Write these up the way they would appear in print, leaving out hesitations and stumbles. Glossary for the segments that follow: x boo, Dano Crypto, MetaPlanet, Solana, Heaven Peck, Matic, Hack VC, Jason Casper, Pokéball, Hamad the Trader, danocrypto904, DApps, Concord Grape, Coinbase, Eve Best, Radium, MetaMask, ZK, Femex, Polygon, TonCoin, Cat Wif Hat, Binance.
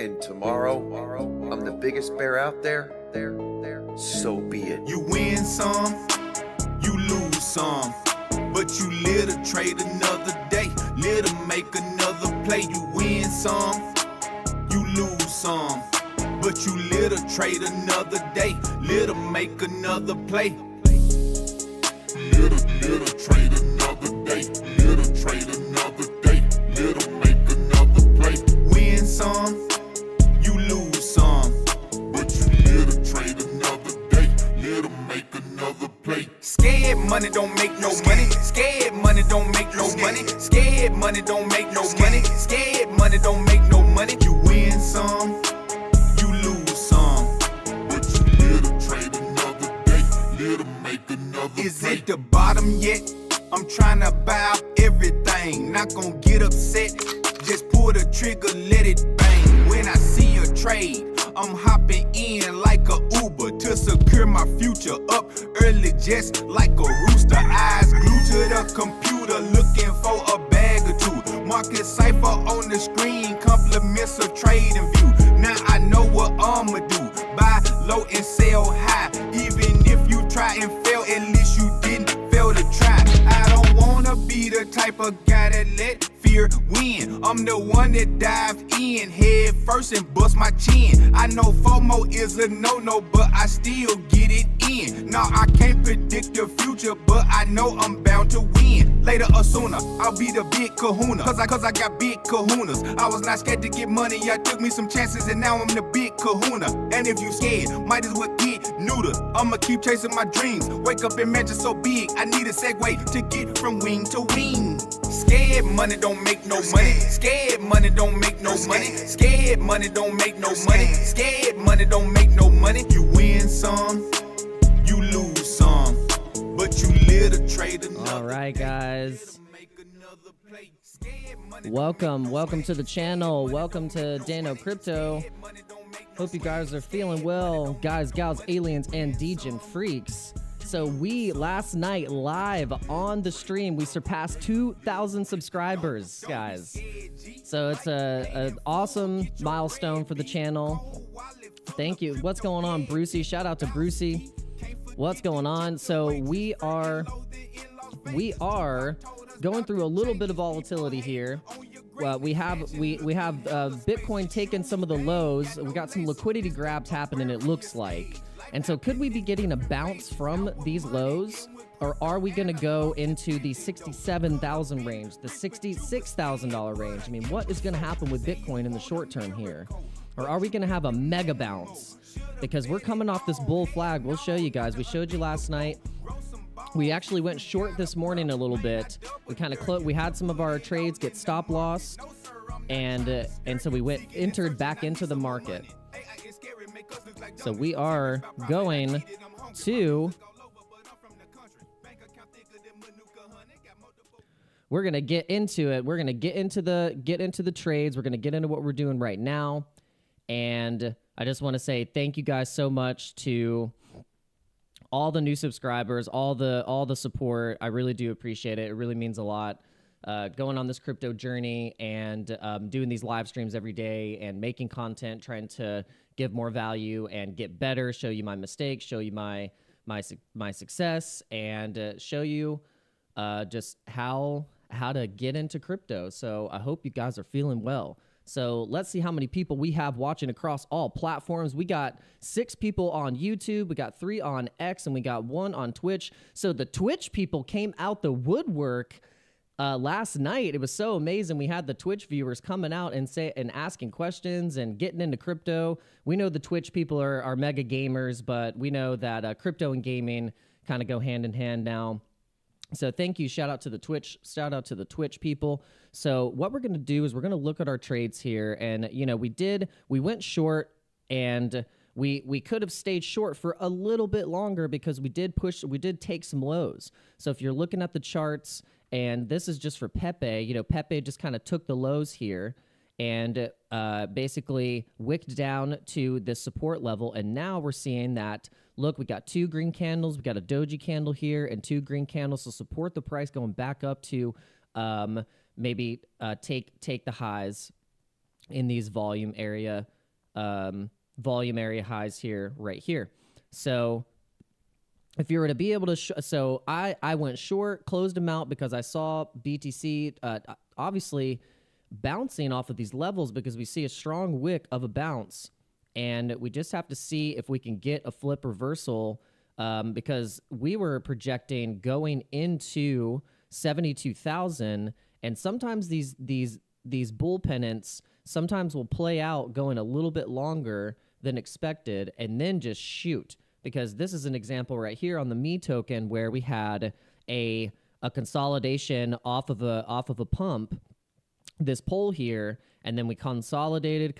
And tomorrow, I'm the biggest bear out there, so be it. You win some, you lose some, but you live to trade another day, live to make another play. You win some, you lose some, but you live to trade another day, live to make another play. Live to trade another day, live to trade another day, live to make another play. Win some, you lose some, but you live to trade another day, live to make another play. Scared money don't make no money, scared money don't make no money, scared money don't make no money, scared money don't make no money. You win some, you lose some, but you live to trade another day, live to make another play. Is it the bottom yet? I'm trying to buy up everything, not gonna get upset, just pull the trigger, let it bang. When I see a trade, I'm hopping in like a Uber to secure my future. Up early just like a rooster, eyes glued to the computer, looking for a bag or two. Market cipher on the screen, compliments of trading view. Now I know what I'ma do, buy low and sell high. Even if you try and fail, at least you didn't fail to try. I don't wanna be the type of guy that let fear win. I'm the one that dive in head first and bust my chin. I know FOMO is a no-no, but I still get it in. Now I can't predict the future, but I know I'm bound to win. Later or sooner, I'll be the big kahuna, cause I got big kahunas. I was not scared to get money, I took me some chances, and now I'm the big kahuna. And if you scared, might as well get neutered. I'ma keep chasing my dreams, wake up and imagine so big. I need a segue to get from wing to wing. Scared money don't make no money, scared money don't make no money, scared money don't make no money, scared money don't make no money. You win some, you lose some, but you live to trade another. All right, guys. Welcome to the channel. Welcome to Dano Crypto. Hope you guys are feeling well, guys, gals, aliens, and degen freaks. So we, last night, live on the stream, we surpassed 2,000 subscribers, guys. So it's an awesome milestone for the channel. Thank you. What's going on, Brucey? Shout out to Brucey. What's going on? So we are going through a little bit of volatility here. We have Bitcoin taking some of the lows. We got some liquidity grabs happening, it looks like. And so could we be getting a bounce from these lows, or are we going to go into the $67,000 range, the $66,000 range? I mean, what is going to happen with Bitcoin in the short term here? Or are we going to have a mega bounce? Because we're coming off this bull flag. We'll show you guys. We showed you last night. We actually went short this morning a little bit. We kind of closed. We had some of our trades get stop lost, and so we entered back into the market. So we are going to, we're going to get into it. We're going to get into the trades. We're going to get into what we're doing right now. And I just want to say thank you guys so much to all the new subscribers, all the support. I really do appreciate it. It really means a lot. Going on this crypto journey and doing these live streams every day and making content, trying to give more value and get better, show you my mistakes, show you my success, and show you just how to get into crypto. So I hope you guys are feeling well. So let's see how many people we have watching across all platforms. We got 6 people on YouTube, we got 3 on X, and we got 1 on Twitch. So the Twitch people came out the woodwork last night. It was so amazing. We had the Twitch viewers coming out and asking questions and getting into crypto. We know the Twitch people are mega gamers, but we know that crypto and gaming kind of go hand in hand now. So thank you. Shout out to the Twitch people. So what we're going to do is we're going to look at our trades here, and you know, we went short, and we could have stayed short for a little bit longer because we did take some lows. So if you're looking at the charts. And this is just for Pepe. You know, Pepe just kind of took the lows here and basically wicked down to the support level. And now we're seeing that, look, we got 2 green candles. We got a doji candle here and 2 green candles to support the price going back up to maybe take the highs. in these volume area highs here, right here. So if you were to be able to, so I went short, closed them out because I saw BTC obviously bouncing off of these levels because we see a strong wick of a bounce, and we just have to see if we can get a flip reversal because we were projecting going into 72,000, and sometimes these bull pennants sometimes will play out going a little bit longer than expected and then just shoot. Because this is an example right here on the ME token where we had a consolidation off of a pump, this pull here, and then we consolidated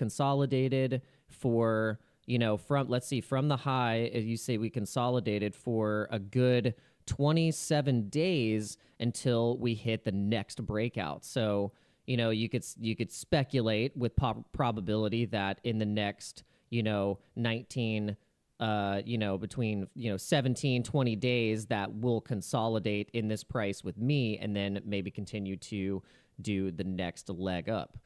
for, you know, from, let's see, from the high, as you see, we consolidated for a good 27 days until we hit the next breakout. So, you know, you could speculate with probability that in the next, you know, 17, 20 days that will consolidate in this price with me and then maybe continue to do the next leg up.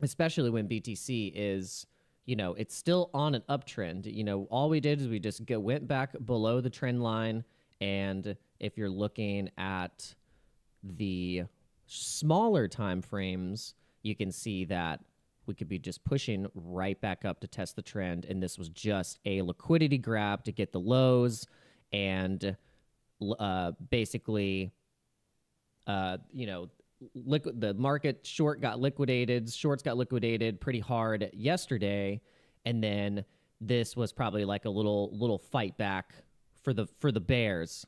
Especially when BTC is, you know, it's still on an uptrend. You know, all we did is we just went back below the trend line. And if you're looking at the smaller time frames, you can see that we could be just pushing right back up to test the trend. And this was just a liquidity grab to get the lows and basically, you know, the market short got liquidated, shorts got liquidated pretty hard yesterday. And then this was probably like a little fight back for the bears.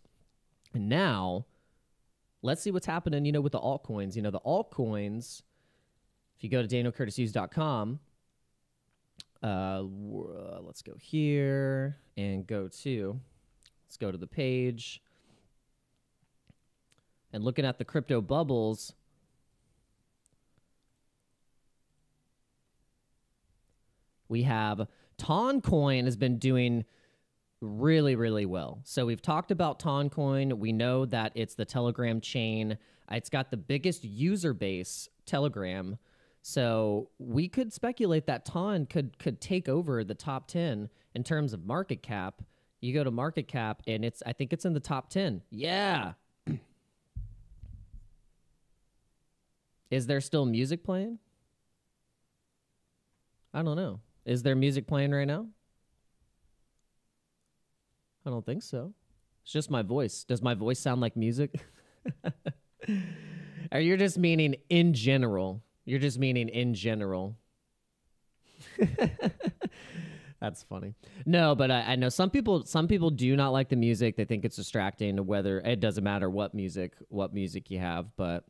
And now let's see what's happening, you know, with the altcoins. You know, the altcoins, if you go to danielcurtishughes.com, let's go here and let's go to the page. And looking at the crypto bubbles, we have TonCoin has been doing really, really well. So we've talked about TonCoin. We know that it's the Telegram chain. It's got the biggest user base, Telegram. So we could speculate that Ton could take over the top 10 in terms of market cap. You go to market cap, and I think it's in the top 10. Yeah. Is there still music playing? I don't know. Is there music playing right now? I don't think so. It's just my voice. Does my voice sound like music? Or you're just meaning in general. You're just meaning in general. That's funny. No, but I know some people do not like the music. They think it's distracting, whether it doesn't matter what music you have. But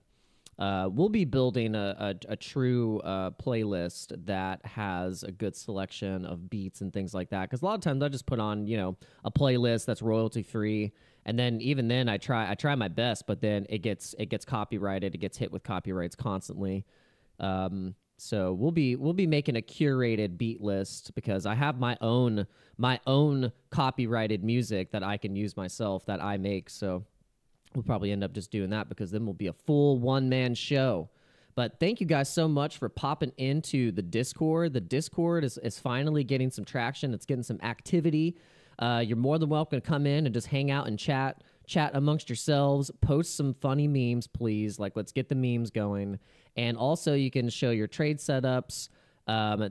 we'll be building a true playlist that has a good selection of beats and things like that. Because a lot of times I just put on, you know, a playlist that's royalty free. And then even then I try my best, but then it gets copyrighted. It gets hit with copyrights constantly. So we'll be making a curated beat list because I have my own copyrighted music that I can use myself that I make. So we'll probably end up just doing that because then we'll be a full one-man show. But thank you guys so much for popping into the Discord. The Discord is finally getting some traction. It's getting some activity. You're more than welcome to come in and just hang out and chat amongst yourselves, post some funny memes, please. Like, let's get the memes going. And also you can show your trade setups.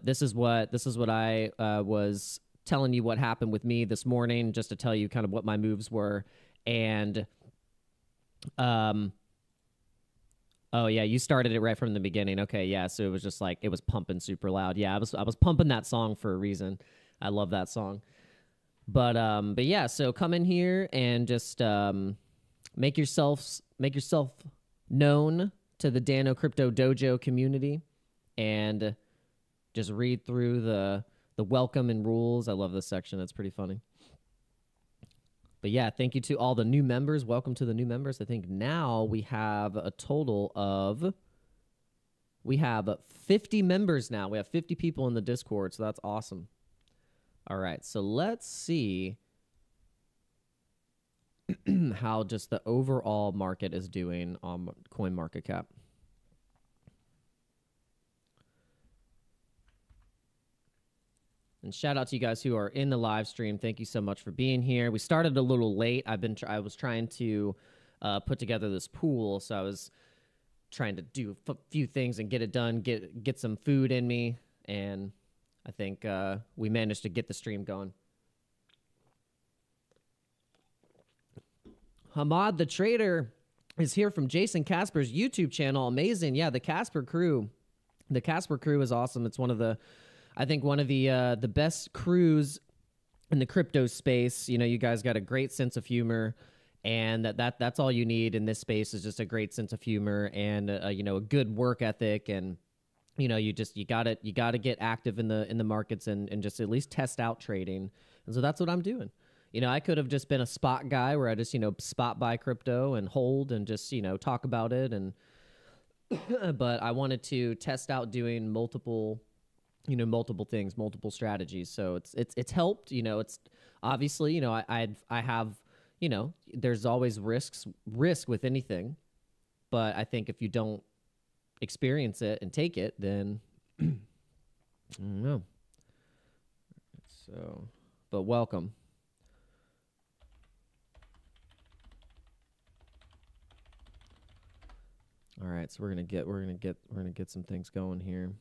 This is what I was telling you what happened with me this morning, just to tell you kind of what my moves were. And oh yeah, you started it right from the beginning. Okay, yeah, so it was just like, it was pumping super loud. Yeah, I was pumping that song for a reason. I love that song. But yeah, so come in here and just make yourself known to the Dano Crypto Dojo community, and just read through the welcome and rules. I love this section. That's pretty funny. But yeah, thank you to all the new members. Welcome to the new members. I think now we have a total of, we have 50 members now. We have 50 people in the Discord, so that's awesome. All right, so let's see how just the overall market is doing on CoinMarketCap. And shout out to you guys who are in the live stream. Thank you so much for being here. We started a little late. I was trying to put together this pool, so I was trying to do a few things and get it done, get some food in me, and I think we managed to get the stream going. Hamad the Trader is here from Jason Casper's YouTube channel. Amazing. Yeah, the Casper Crew. The Casper Crew is awesome. It's one of the, I think, one of the best crews in the crypto space. You know, you guys got a great sense of humor, and that's all you need in this space is just a great sense of humor and you know, a good work ethic, and you know, you got to get active in the markets and just at least test out trading. And so that's what I'm doing. You know, I could have just been a spot guy where I just, you know, spot buy crypto and hold and just, you know, talk about it, and but I wanted to test out doing multiple, you know, multiple things, multiple strategies. So it's helped, you know. It's obviously, you know, I have, you know, there's always risk with anything, but I think if you don't experience it and take it, then I don't know. So, but welcome. All right, so we're gonna get some things going here.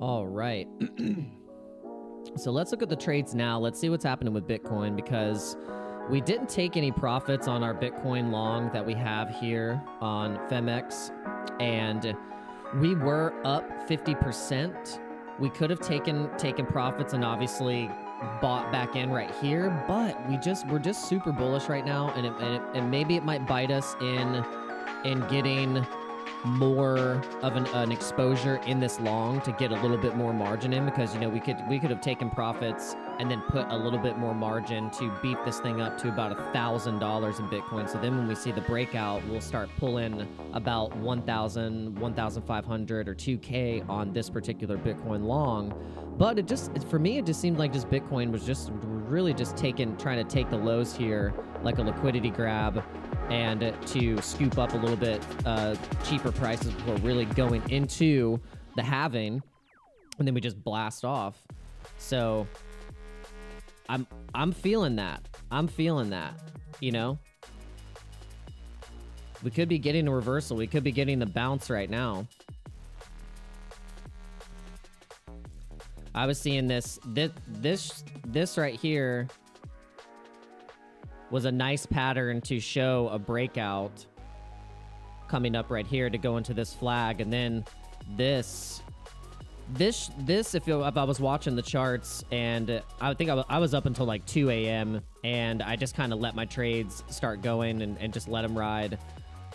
All right. So let's look at the trades now. Let's see what's happening with Bitcoin, because we didn't take any profits on our Bitcoin long that we have here on Femex, and we were up 50%. We could have taken profits and obviously bought back in right here, but we're just super bullish right now, and maybe it might bite us in getting more of an exposure in this long to get a little bit more margin in, because, you know, we could have taken profits and then put a little bit more margin to beat this thing up to about $1,000 in Bitcoin. So then when we see the breakout, we'll start pulling about 1,000, 1,500 or 2K on this particular Bitcoin long. But for me, it just seemed like just Bitcoin was just really just trying to take the lows here like a liquidity grab, and to scoop up a little bit cheaper prices before really going into the halving, and then we just blast off. So I'm feeling that. I'm feeling that, you know? We could be getting a reversal. We could be getting the bounce right now. I was seeing this right here was a nice pattern to show a breakout coming up right here to go into this flag, and then this if I was watching the charts, and I think I was up until like 2 a.m. and I just kind of let my trades start going and just let them ride,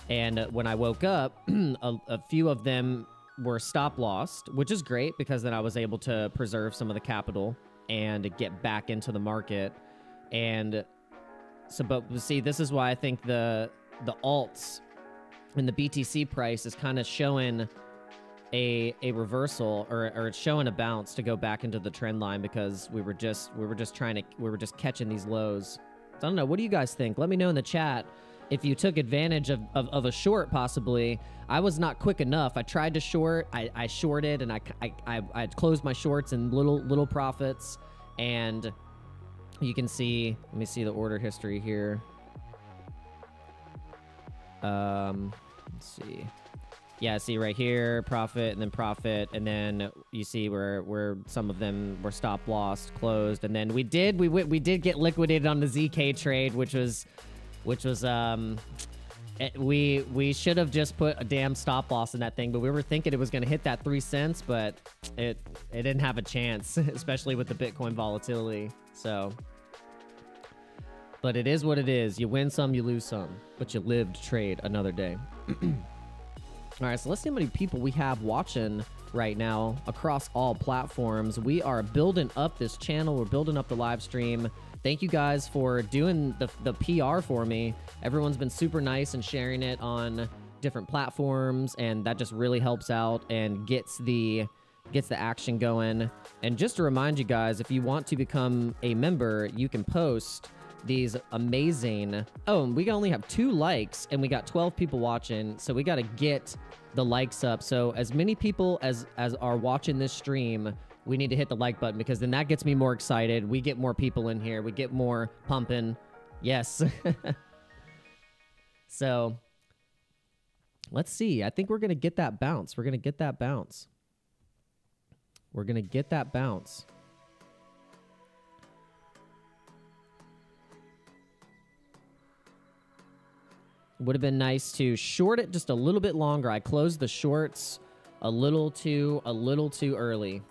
and when I woke up a few of them were stop lost, which is great because then I was able to preserve some of the capital and get back into the market. And so, but see, this is why I think the alts and the BTC price is kind of showing a reversal, or it's showing a bounce to go back into the trend line, because we were just catching these lows. So I don't know. What do you guys think? Let me know in the chat if you took advantage of a short, possibly. I was not quick enough. I tried to short. I shorted, and I closed my shorts in little profits, and you can see, let me see the order history here. Let's see. Yeah, see right here, profit, and then you see where some of them were stop loss, closed, and then we did get liquidated on the ZK trade, which was we should have just put a damn stop loss in that thing, but we were thinking it was going to hit that 3 cents, but it didn't have a chance, especially with the Bitcoin volatility. So, but it is what it is. You win some, you lose some, but you live to trade another day. All right, so let's see how many people we have watching right now across all platforms. We are building up this channel. We're building up the live stream. Thank you guys for doing the PR for me. Everyone's been super nice and sharing it on different platforms, and that just really helps out and gets the action going. And just to remind you guys, if you want to become a member, you can post these amazing... Oh, and we only have 2 likes and we got 12 people watching. So we got to get the likes up. So as many people as are watching this stream, we need to hit the like button, because then that gets me more excited. We get more people in here. We get more pumping. Yes. So let's see. I think we're going to get that bounce. We're going to get that bounce. We're going to get that bounce. Would have been nice to short it just a little bit longer. I closed the shorts a little too early.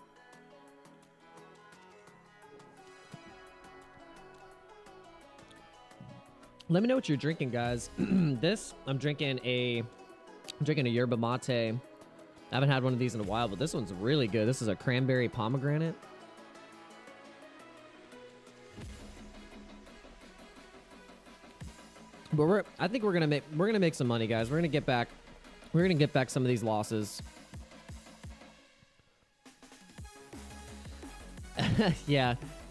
Let me know what you're drinking, guys. This, I'm drinking a yerba mate. I haven't had one of these in a while, but this one's really good. This is a cranberry pomegranate. But I think we're gonna make some money, guys. We're gonna get back some of these losses.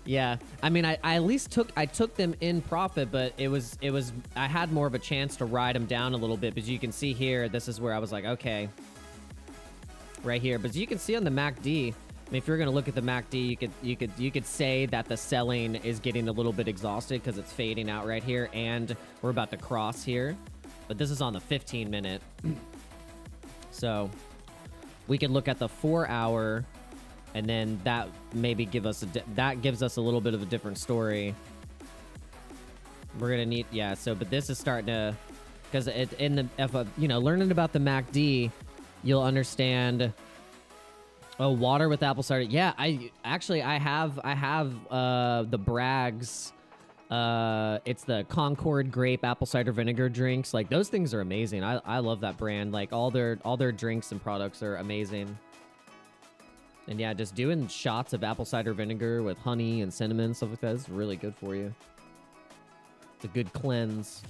Yeah. I mean, I at least took them in profit, but it was I had more of a chance to ride them down a little bit. But as you can see here, this is where I was like, okay, right here. But as you can see on the MACD, I mean, if you're gonna look at the MACD, you could say that the selling is getting a little bit exhausted because it's fading out right here, and we're about to cross here. But this is on the 15-minute, so we can look at the 4-hour. And then that maybe gives us a little bit of a different story. We're gonna need, yeah. So, but this is starting to, because in the learning about the MACD, you'll understand. Oh, water with apple cider. Yeah, I have the Bragg's. It's the Concord grape apple cider vinegar drinks. Like, those things are amazing. I love that brand. Like, all their drinks and products are amazing. And yeah, just doing shots of apple cider vinegar with honey and cinnamon and stuff like that is really good for you. It's a good cleanse.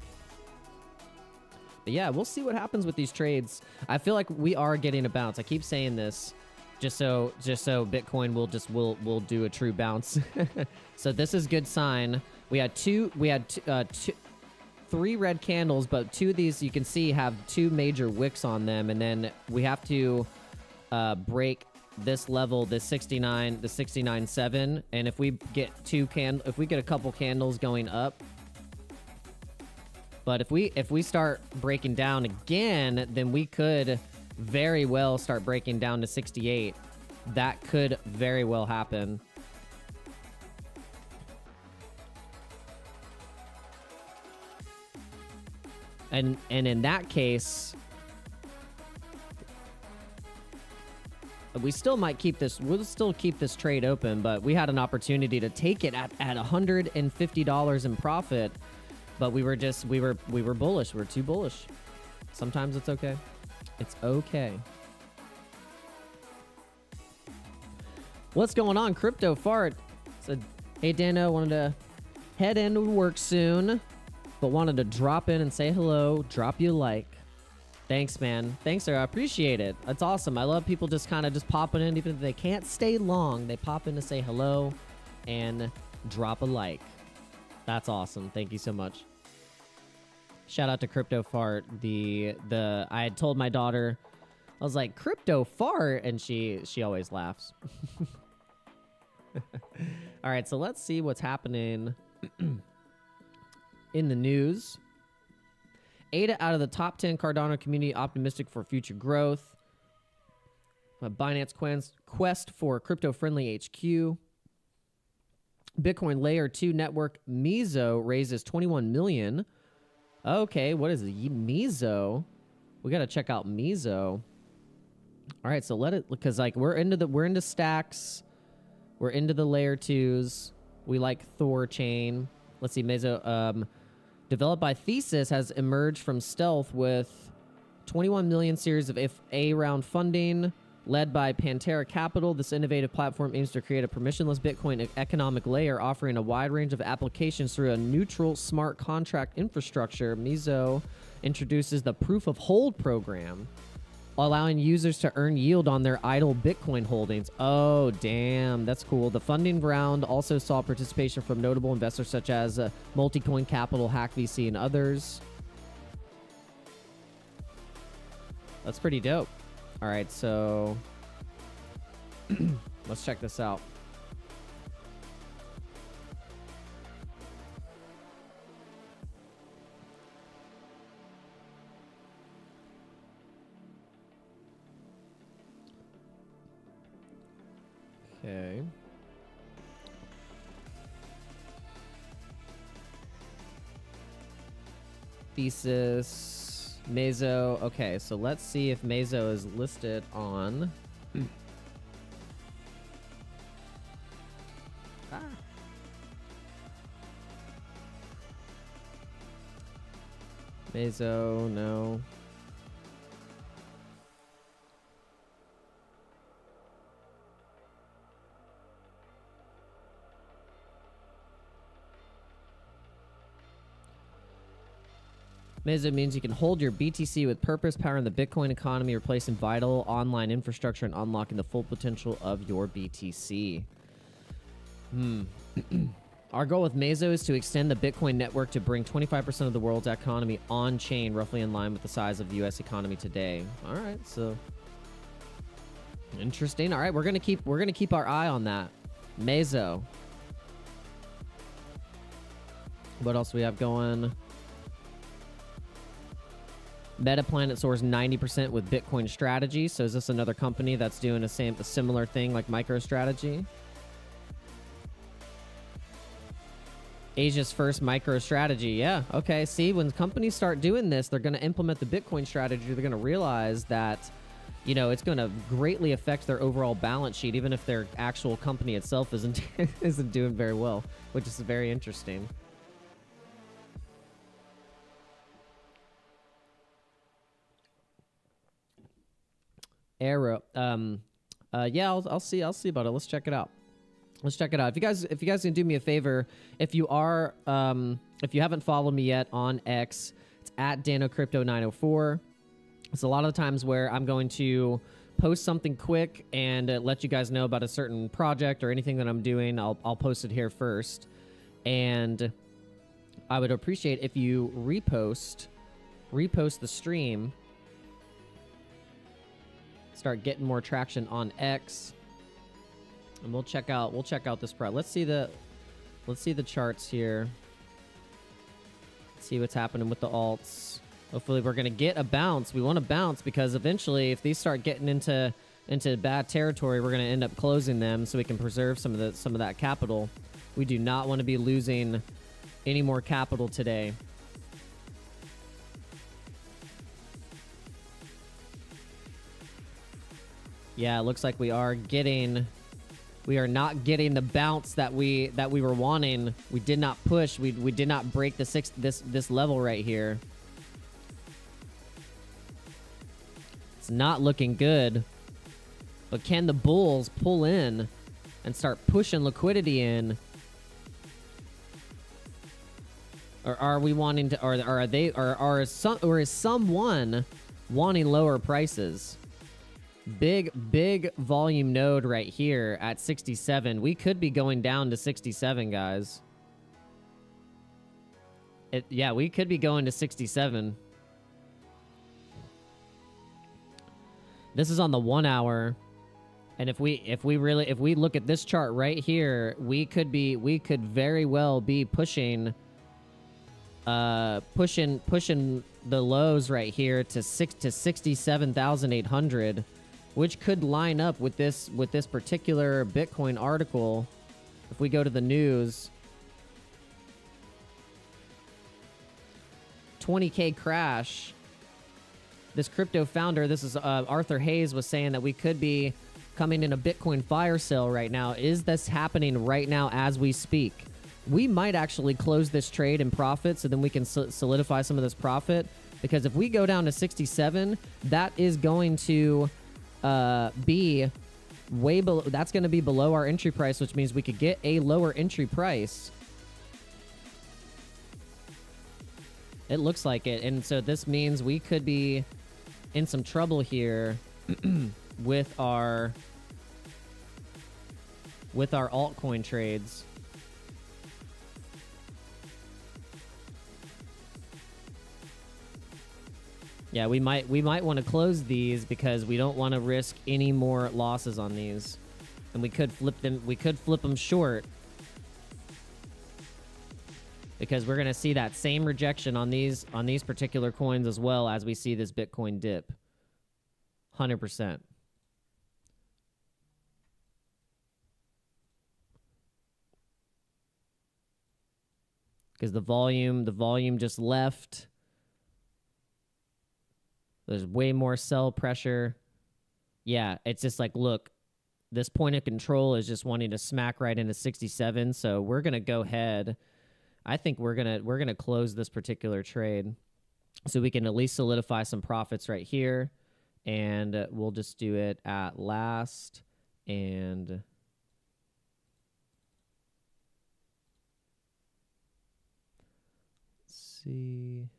But yeah, we'll see what happens with these trades. I feel like we are getting a bounce. I keep saying this just so Bitcoin will do a true bounce. So this is good sign. We had three red candles, but 2 of these you can see have 2 major wicks on them, and then we have to break this level, the 69, the 69.7, and if we get a couple candles going up, but if we start breaking down again, then we could very well start breaking down to 68. That could very well happen. And in that case, we still might keep this. We'll still keep this trade open, but we had an opportunity to take it at $150 in profit, but we were bullish. We're too bullish. Sometimes it's okay. It's okay. What's going on, Crypto Fart? Said, hey Dano, wanted to head into work soon, but wanted to drop in and say hello. Drop you a like. Thanks, man. Thanks, sir. I appreciate it. That's awesome. I love people just kind of just popping in. Even if they can't stay long, they pop in to say hello and drop a like. That's awesome. Thank you so much. Shout out to Crypto Fart. I had told my daughter, I was like, Crypto Fart, and she always laughs. All right, so let's see what's happening in the news. ADA out of the top 10 Cardano community, optimistic for future growth. Binance quest for crypto-friendly HQ. Bitcoin Layer 2 network Mezo raises $21 million. Okay, what is Mezo? We got to check out Mezo. All right, so because like we're into stacks, we're into the Layer 2s. We like Thor chain. Let's see Mezo. Developed by Thesis, has emerged from stealth with 21 million series of A round funding. Led by Pantera Capital, this innovative platform aims to create a permissionless Bitcoin economic layer offering a wide range of applications through a neutral smart contract infrastructure. Mezo introduces the proof of hold program, allowing users to earn yield on their idle Bitcoin holdings. Oh, damn. That's cool. The funding round also saw participation from notable investors such as Multicoin Capital, Hack VC, and others. That's pretty dope. All right, so let's check this out. Okay. Thesis, Mezo. Okay, so let's see if Mezo is listed on. Ah. Mezo, no. Mezo means you can hold your BTC with purpose, powering the Bitcoin economy, replacing vital online infrastructure, and unlocking the full potential of your BTC. Our goal with Mezo is to extend the Bitcoin network to bring 25% of the world's economy on-chain, roughly in line with the size of the U.S. economy today. All right, so interesting. All right, we're gonna keep our eye on that, Mezo. What else do we have going? MetaPlanet soars 90% with Bitcoin strategy. So is this another company that's doing a similar thing like MicroStrategy? Asia's first MicroStrategy. Yeah. Okay. See, when companies start doing this, they're going to implement the Bitcoin strategy. They're going to realize that, you know, it's going to greatly affect their overall balance sheet, even if their actual company itself isn't doing very well, which is very interesting. Yeah, I'll see about it. Let's check it out. Let's check it out. If you guys can do me a favor, if you haven't followed me yet on X, it's at Dano Crypto 904. It's a lot of the times where I'm going to post something quick and let you guys know about a certain project or anything that I'm doing. I'll post it here first, and I would appreciate if you repost the stream. Start getting more traction on X, and we'll check out this product. Let's see the charts here. Let's see what's happening with the alts. Hopefully we're gonna get a bounce. We want to bounce, because eventually if these start getting into bad territory, we're gonna end up closing them so we can preserve some of that capital. We do not want to be losing any more capital today. Yeah, it looks like we are not getting the bounce that we were wanting. We did not push. We did not break the this level right here. It's not looking good. But can the bulls pull in and start pushing liquidity in? Or are we wanting to, or are they, or is someone wanting lower prices? Big volume node right here at 67. We could be going down to 67, guys. Yeah, we could be going to 67. This is on the 1 hour, and if we look at this chart right here, we could very well be pushing the lows right here to 67,800. Which could line up with this particular Bitcoin article. If we go to the news, 20K crash. This crypto founder, this is Arthur Hayes, was saying that we could be coming in a Bitcoin fire sale right now. Is this happening right now as we speak? We might actually close this trade in profit, so then we can solidify some of this profit. Because if we go down to 67, that is going to be way below. That's going to be below our entry price, which means we could get a lower entry price. It looks like it, and so this means we could be in some trouble here with our altcoin trades. Yeah, we might want to close these because we don't want to risk any more losses on these. And we could flip them short. Because we're going to see that same rejection on these particular coins as well as we see this Bitcoin dip. 100%. Because the volume just left. There's way more sell pressure. Yeah, it's just like, look, this point of control is just wanting to smack right into 67, so we're going to go ahead. I think we're going to close this particular trade so we can at least solidify some profits right here, and we'll just do it at last and let's see.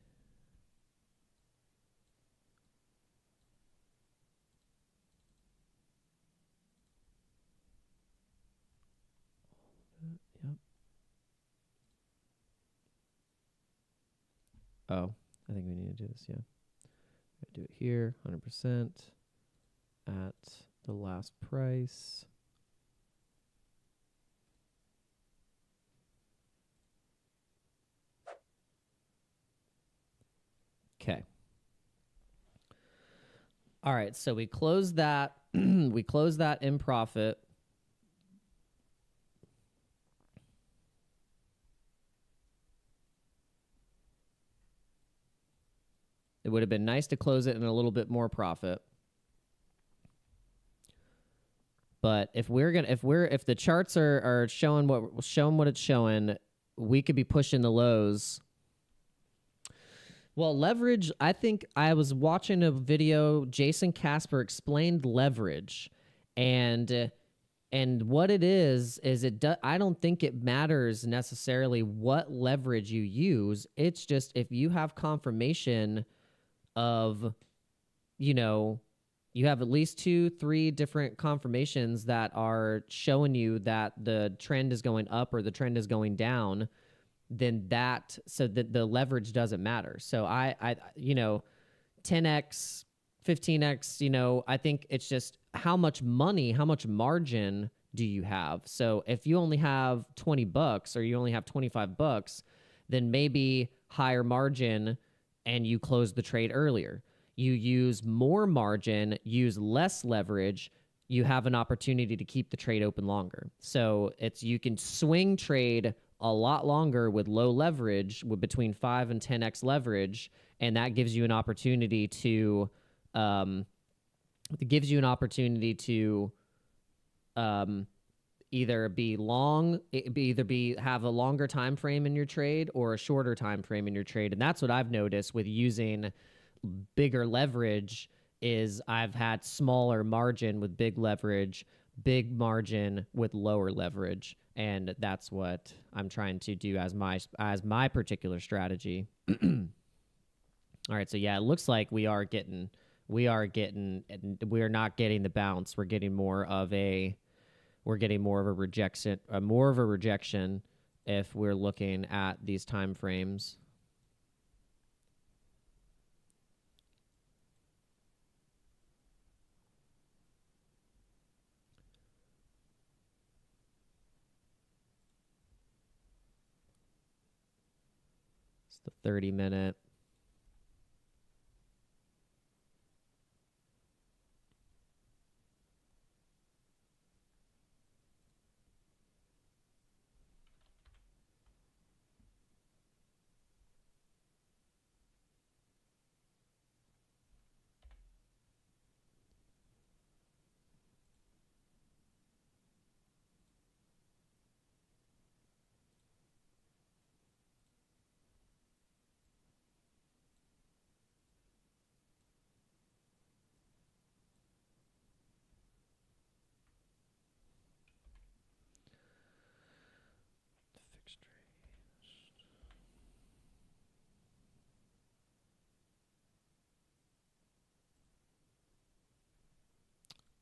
Oh, I think we need to do this, yeah. Do it here, 100% at the last price. Okay. All right, so we close that. We close that in profit. It would have been nice to close it in a little bit more profit. But if we're gonna if the charts are showing what it's showing, we could be pushing the lows. Well, leverage, I think I was watching a video, Jason Casper explained leverage, and what it is I don't think it matters necessarily what leverage you use. It's just if you have confirmation of, you know, you have at least 2-3 different confirmations that are showing you that the trend is going up or the trend is going down, then that, so that the leverage doesn't matter. So I you know, 10x, 15x, you know, I think it's just how much money, how much margin do you have? So if you only have 20 bucks or you only have 25 bucks, then maybe higher margin, and you close the trade earlier. You use more margin, use less leverage, you have an opportunity to keep the trade open longer. So it's, you can swing trade a lot longer with low leverage, with between 5 and 10x leverage, and that gives you an opportunity to either be long, have a longer time frame in your trade or a shorter time frame in your trade. And that's what I've noticed with using bigger leverage is I've had smaller margin with big leverage, big margin with lower leverage. And that's what I'm trying to do as my particular strategy. All right. So yeah, it looks like we're not getting the bounce. We're getting more of a, rejection, if we're looking at these time frames. It's the 30-minute.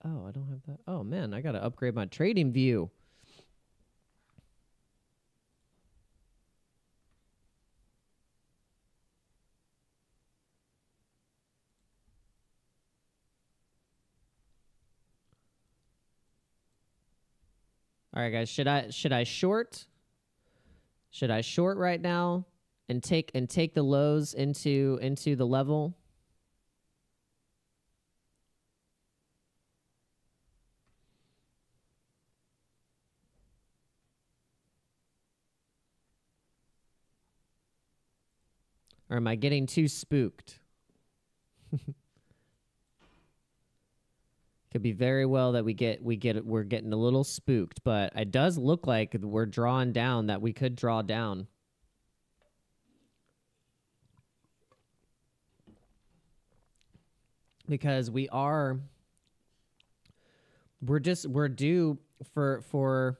Oh, I don't have that. Oh, man, I got to upgrade my trading view. All right, guys, should I short? Should I short right now and take the lows into the level? Or am I getting too spooked? Could be very well that we're getting a little spooked, but it does look like we're drawing down, that we could draw down. Because we're due for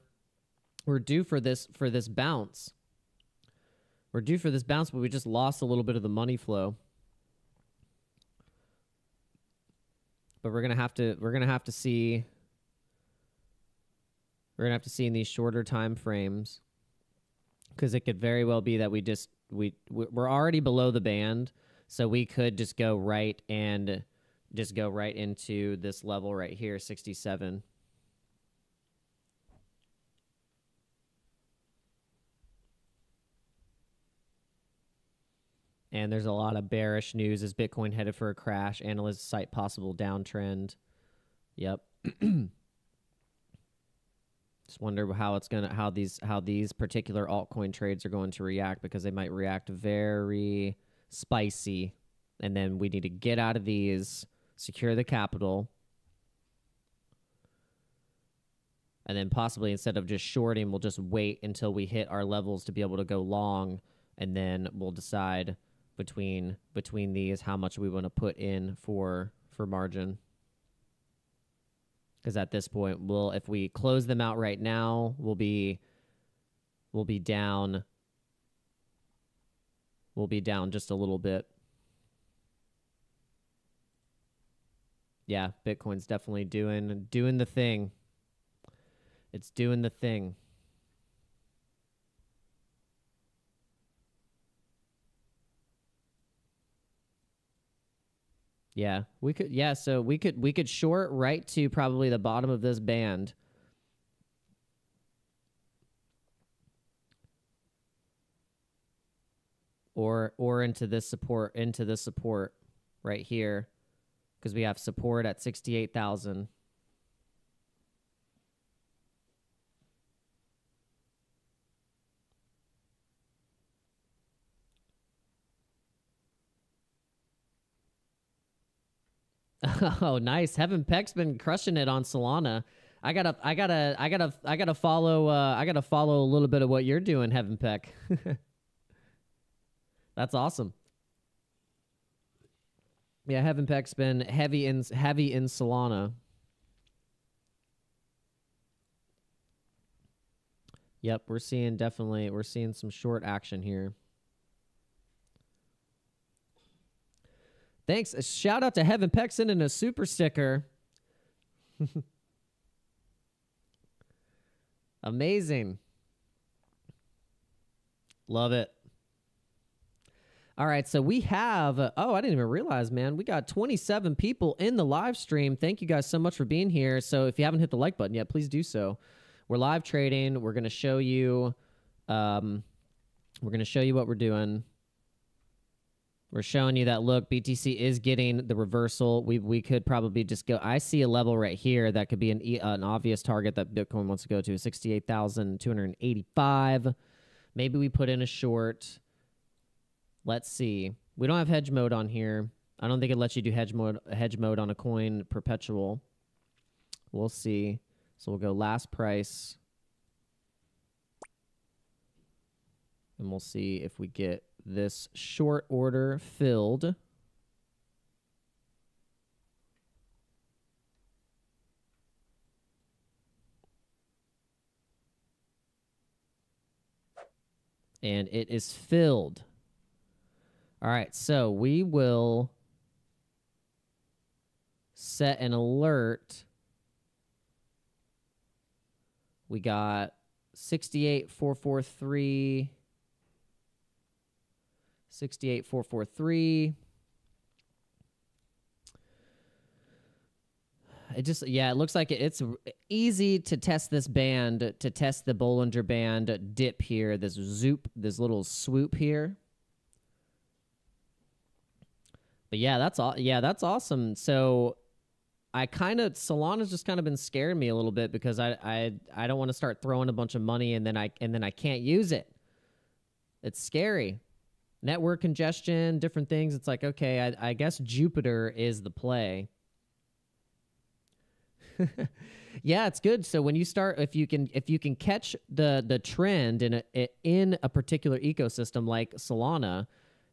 this bounce. We're due for this bounce, but we just lost a little bit of the money flow. But we're gonna have to see. We're gonna have to see in these shorter time frames, because it could very well be that we're already below the band, so we could just go right and just go right into this level right here, 67. And there's a lot of bearish news. Is Bitcoin headed for a crash? Analysts cite possible downtrend. Yep. Just wonder how it's gonna, how these particular altcoin trades are going to react, because they might react very spicy. And then we need to get out of these, secure the capital, and then possibly instead of just shorting, we'll just wait until we hit our levels to be able to go long, and then we'll decide between these how much we want to put in for margin, because at this point if we close them out right now, we'll be down just a little bit. Yeah, Bitcoin's definitely doing the thing. It's doing the thing. Yeah, we could. Yeah, so we could short right to probably the bottom of this band. Or into this support right here, because we have support at 68,000. Oh, nice. Heaven Peck's been crushing it on Solana. I gotta follow. I gotta follow a little bit of what you're doing, Heaven Peck. That's awesome. Yeah, Heaven Peck's been heavy in Solana. Yep, we're seeing some short action here. Thanks. A shout out to Heaven Peck sending a super sticker. Amazing. Love it. All right, so we have, oh, I didn't even realize, man. We got 27 people in the live stream. Thank you guys so much for being here. So if you haven't hit the like button yet, please do so. We're live trading. We're going to show you what we're doing. We're showing you that, look, BTC is getting the reversal. We could probably just go. I see a level right here that could be an obvious target that Bitcoin wants to go to, 68,285. Maybe we put in a short. Let's see. We don't have hedge mode on here. I don't think it lets you do hedge mode on a coin perpetual. We'll see. So we'll go last price. And we'll see if we get this short order filled. And it is filled. All right, so we will set an alert We got 68,443. 68,443. It just, yeah, it looks like it's easy to test this band, to test the Bollinger Band dip here, this zoop, this little swoop here. But yeah, that's all. Yeah, that's awesome. So I kind of, Solana's just kind of been scaring me a little bit because I don't want to start throwing a bunch of money and then I can't use it. It's scary. Network congestion, different things. It's like, okay, I guess Jupiter is the play. Yeah, it's good. So when you start, if you can catch the trend in a particular ecosystem like Solana,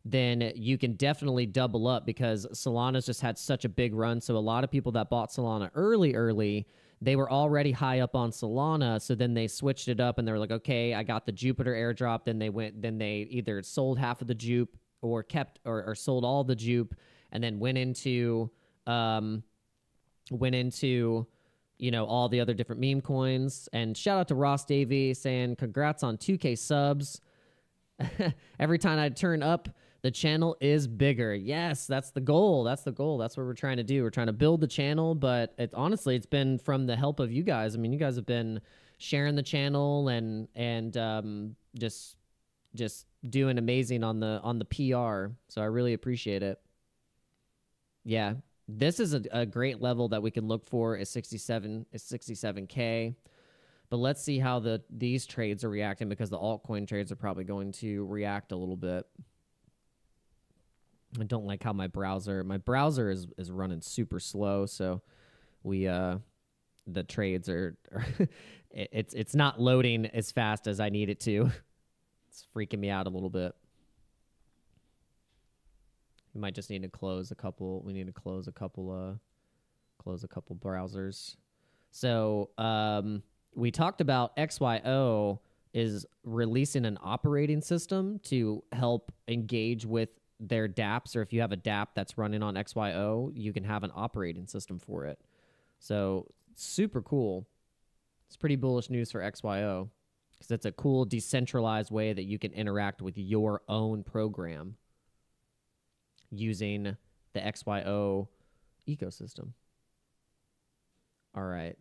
then you can definitely double up because Solana's just had such a big run. So a lot of people that bought Solana early, they were already high up on Solana. So then they switched it up and they were like, okay, I got the Jupiter airdrop. Then they went, then they either sold half of the Jupe or kept or sold all the Jupe and then went into you know, all the other different meme coins. And shout out to Ross Davey saying congrats on 2K subs. Every time I turn up, the channel is bigger. Yes, that's the goal. That's the goal. That's what we're trying to do. We're trying to build the channel, but honestly, it's been from the help of you guys. I mean, you guys have been sharing the channel and just doing amazing on the PR. So I really appreciate it. Yeah. This is a great level that we can look for is 67K. But let's see how these trades are reacting because the altcoin trades are probably going to react a little bit. I don't like how my browser is running super slow, so the trades are it's not loading as fast as I need it to. It's freaking me out a little bit. We might just need to close a couple. We need to close a couple browsers. So we talked about XYO is releasing an operating system to help engage with their dApps, or if you have a dApp that's running on XYO, you can have an operating system for it. So super cool. It's pretty bullish news for XYO because it's a cool decentralized way that you can interact with your own program using the XYO ecosystem. All right.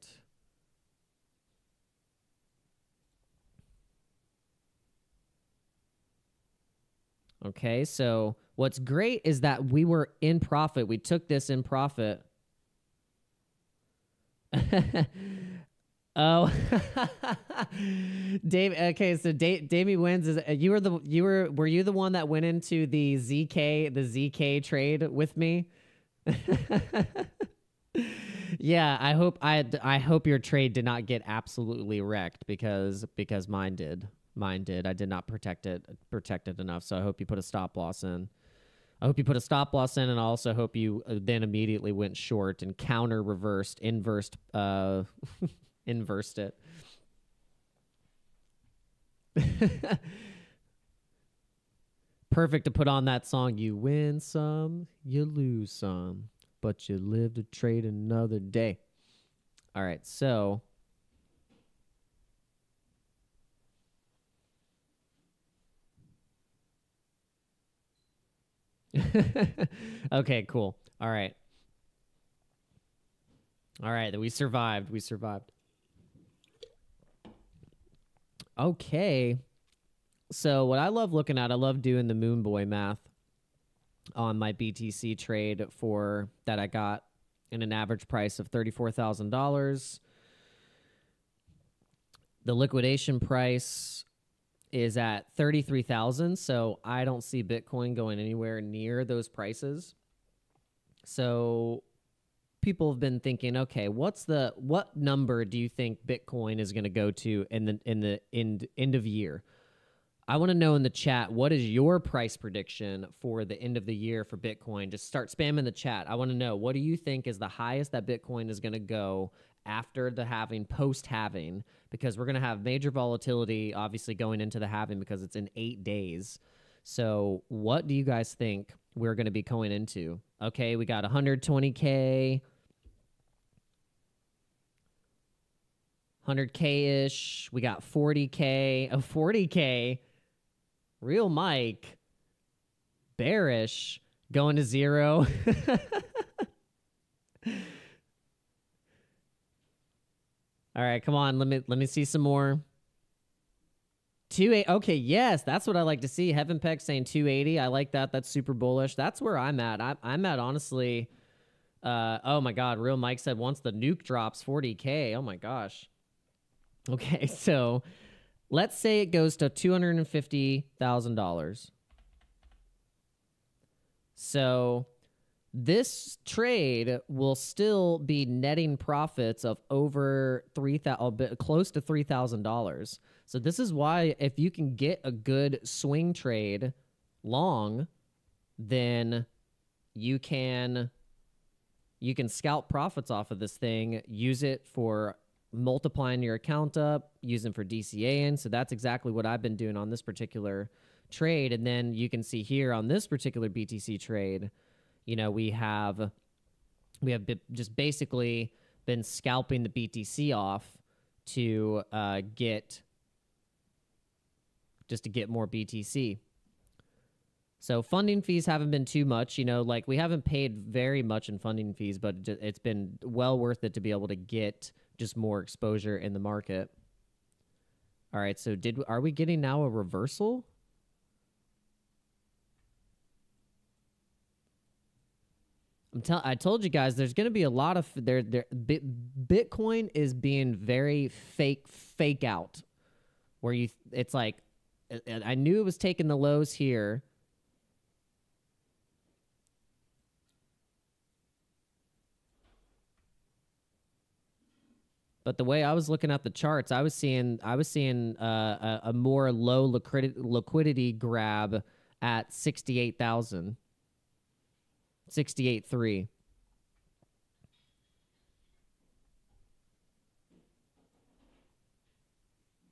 Okay, so what's great is that we were in profit. We took this in profit. Oh, Dave. Okay, so Davey wins. Is were you the one that went into the ZK trade with me? Yeah, I hope your trade did not get absolutely wrecked because mine did. Mine did. I did not protect it enough. So I hope you put a stop loss in. I hope you put a stop loss in, and I also hope you then immediately went short and counter reversed, inversed. Inversed it. Perfect to put on that song. You win some, you lose some, but you live to trade another day. All right, so okay, cool. All right. All right, we survived. We survived. Okay, so what I love looking at, I love doing the moon boy math on my BTC trade for that I got in an average price of $34,000. The liquidation price is at $33,000, so I don't see Bitcoin going anywhere near those prices. So people have been thinking, okay, what number do you think Bitcoin is going to go to in the end of year? I want to know in the chat, what is your price prediction for the end of the year for Bitcoin? Just start spamming the chat. I want to know, what do you think is the highest that Bitcoin is going to go after the halving, post halving? Because we're going to have major volatility, obviously going into the halving because it's in 8 days. So what do you guys think we're going to be going into? Okay, we got 120K, 100K ish. We got 40K. Oh, 40K. Real Mike. Bearish. Going to zero. All right, come on. Let me see some more. 280. Okay, yes, that's what I like to see. Heaven Peck saying 280. I like that. That's super bullish. That's where I'm at. I'm at, honestly. Oh my God. Real Mike said once the nuke drops 40K. Oh my gosh. Okay, so let's say it goes to $250,000. So this trade will still be netting profits of over close to $3,000. So this is why if you can get a good swing trade long, then you can scalp profits off of this thing, use it for multiplying your account up, use them for DCAing. So that's exactly what I've been doing on this particular trade. And then you can see here on this particular BTC trade, you know, we have just basically been scalping the BTC off to get more BTC. So funding fees haven't been too much, you know, like we haven't paid very much in funding fees, but it's been well worth it to be able to get just more exposure in the market. All right, so are we getting now a reversal? I told you guys there's going to be a lot of Bitcoin is being very fake out where it's like I knew it was taking the lows here. But the way I was looking at the charts, I was seeing a more low liquidity grab at 68,000. 68.3.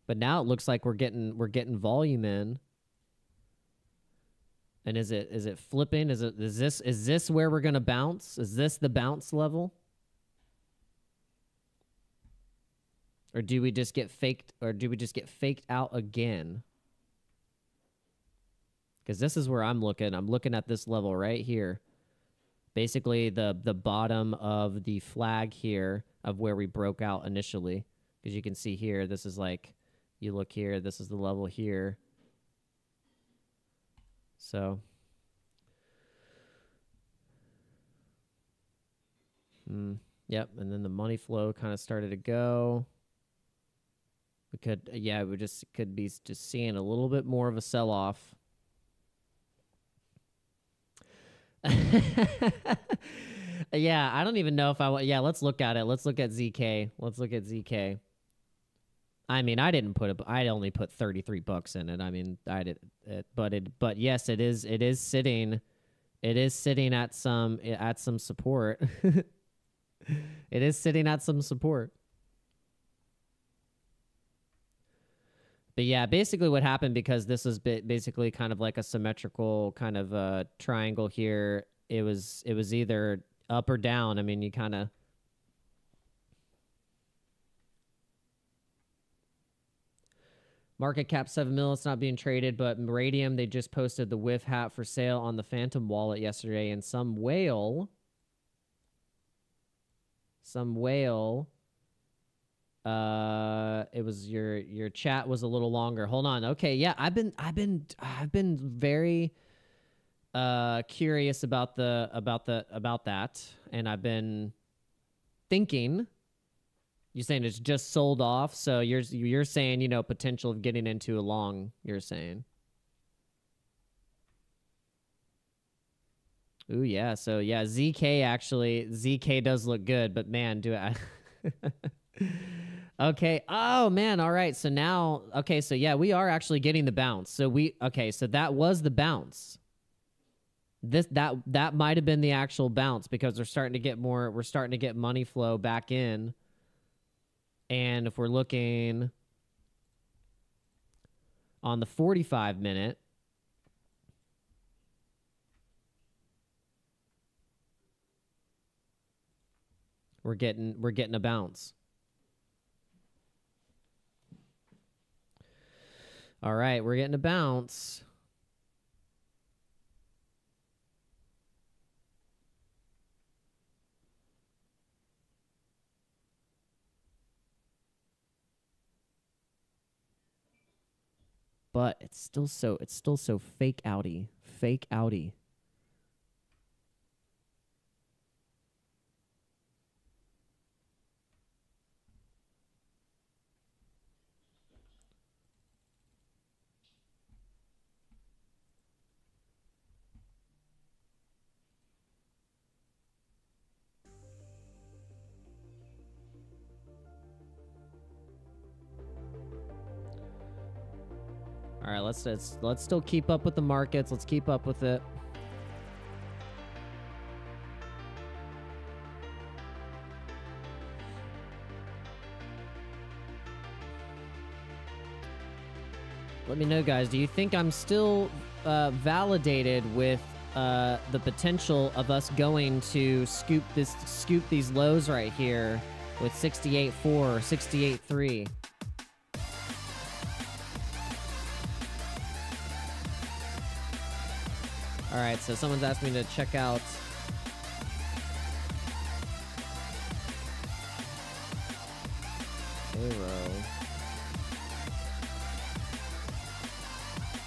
But now it looks like we're getting volume in. And is it flipping? Is this where we're gonna bounce? Is this the bounce level? Or do we just get faked? Or do we just get faked out again? Because this is where I'm looking. I'm looking at this level right here. Basically the bottom of the flag here of where we broke out initially, because you can see here, this is like, you look here, this is the level here. So. Yep. And then the money flow kind of started to go. We could, yeah, we just could be just seeing a little bit more of a sell off. Yeah, I don't even know if I want. Yeah, let's look at it. Let's look at ZK. Let's look at ZK. I mean, I didn't put it. I only put $33 in it. I mean, I did it, but yes, it is sitting. It is sitting at some support. It is sitting at some support. But yeah, basically what happened, because this was basically kind of like a symmetrical kind of triangle here. It was either up or down. I mean, you kind of. Market cap 7 mil. It's not being traded, but Radium, they just posted the Wif Hat for sale on the Phantom wallet yesterday, and some whale. It was your chat was a little longer. Hold on. Okay. Yeah. I've been very, curious about that. And I've been thinking, you're saying it's just sold off. So you're saying, you know, potential of getting into a long, you're saying. Ooh, yeah. So yeah, ZK does look good, but man, do I, okay. Oh man. All right. So now, okay. So yeah, we are actually getting the bounce. So so that was the bounce. That might've been the actual bounce, because we're starting to get money flow back in. And if we're looking on the 45-minute, we're getting a bounce. All right, we're getting a bounce. But it's still so fake outy. All right, let's still keep up with the markets. Let's keep up with it. Let me know, guys. Do you think I'm still validated with the potential of us going to scoop these lows right here with 68.4 or 68.3? All right, so someone's asked me to check out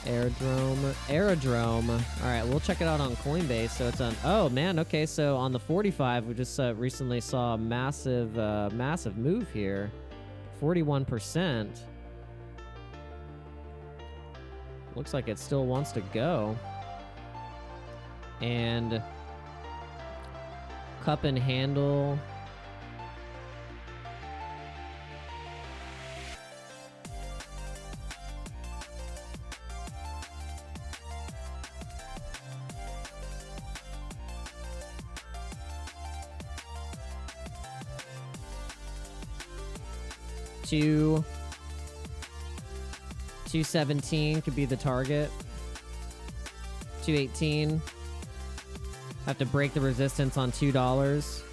Aerodrome. All right, we'll check it out on Coinbase. So it's on. Oh man, okay. So on the 45, we just recently saw a massive move here, 41%. Looks like it still wants to go. And cup and handle. Two. 217 could be the target. 218. Have to break the resistance on $2.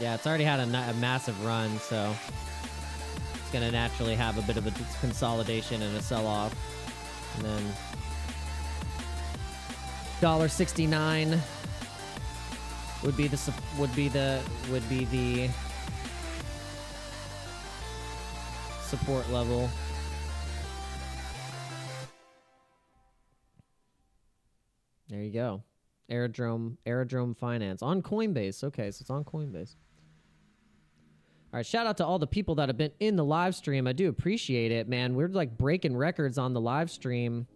Yeah, it's already had a massive run, so it's going to naturally have a bit of a consolidation and a sell-off. And then $1.69 would be the support level. There you go. Aerodrome Finance on Coinbase. Okay, so it's on Coinbase. All right, shout out to all the people that have been in the live stream. I do appreciate it, man. We're like breaking records on the live stream.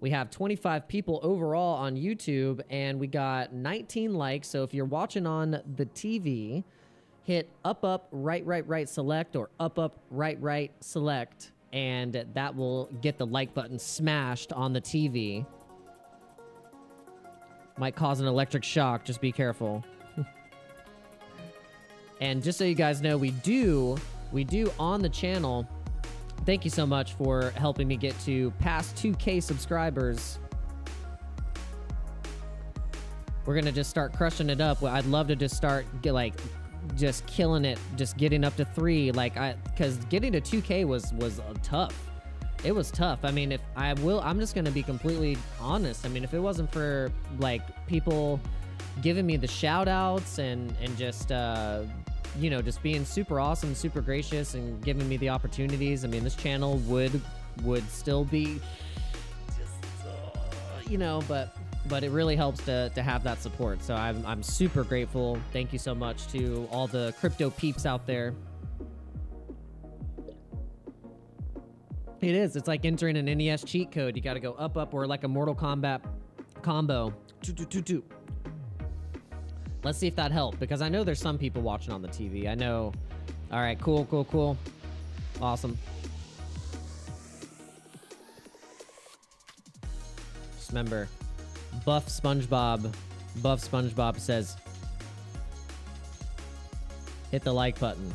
We have 25 people overall on YouTube, and we got 19 likes. So if you're watching on the TV, hit up, right, select, or up, right, select, and that will get the like button smashed on the TV. Might cause an electric shock. Just be careful. And just so you guys know, we do on the channel. Thank you so much for helping me get to past 2K subscribers. We're gonna just start crushing it up. I'd love to just start just killing it, just getting up to 3. Because getting to 2K was tough. It was tough. I mean, I'm just gonna be completely honest. I mean, if it wasn't for people giving me the shout outs and just just being super awesome, super gracious, and giving me the opportunities, I mean, this channel would still be just but it really helps to have that support. So I'm super grateful. Thank you so much to all the crypto peeps out there. It is. It's like entering an NES cheat code. You got to go up, or like a Mortal Kombat combo. Let's see if that helped, because I know there's some people watching on the TV. I know. All right, cool. Awesome. Just remember, Buff SpongeBob says, hit the like button.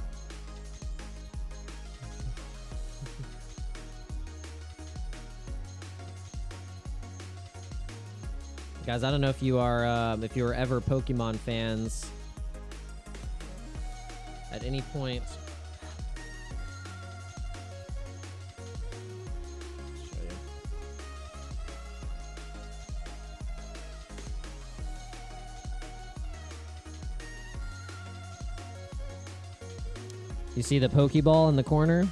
Guys, I don't know if you are, if you were ever Pokemon fans at any point. Show you. You see the Pokeball in the corner?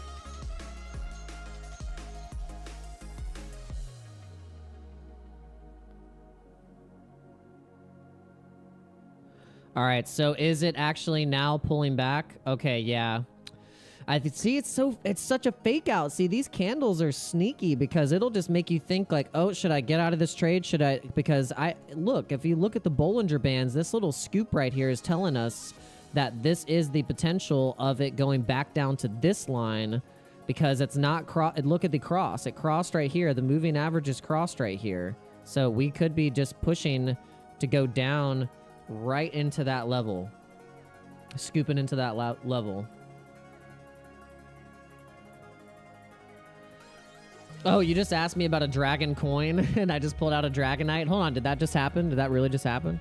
All right, so is it actually now pulling back? Okay, yeah. I see it's such a fake out. See, these candles are sneaky because it'll just make you think like, "Oh, should I get out of this trade? Should I?" Because look, if you look at the Bollinger Bands, this little scoop right here is telling us that this is the potential of it going back down to this line because it's not look at the cross. It crossed right here. The moving average is crossed right here. So we could be just pushing to go down right into that level, scooping into that level. Oh, you just asked me about a dragon coin and I just pulled out a Dragonite. Hold on, did that just happen? Did that really just happen?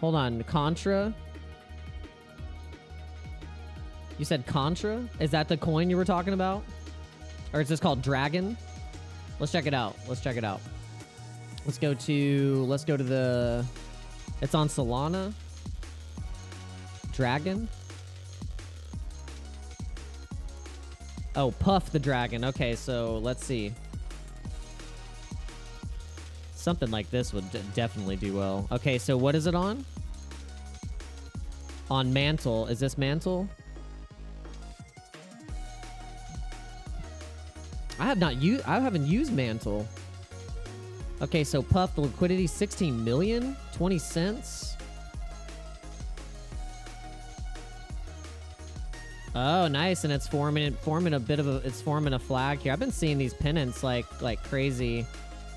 Hold on, Contra? You said Contra? Is that the coin you were talking about? Or is this called Dragon? Let's check it out. Let's check it out. Let's go to the, it's on Solana. Dragon. Oh, Puff the Dragon. Okay, so let's see. Something like this would definitely do well. Okay, so what is it on? On Mantle. Is this Mantle? I haven't used Mantle. Okay, so Puff, the liquidity, 16 million, 20 cents. Oh, nice, and it's forming a flag here. I've been seeing these pennants like crazy,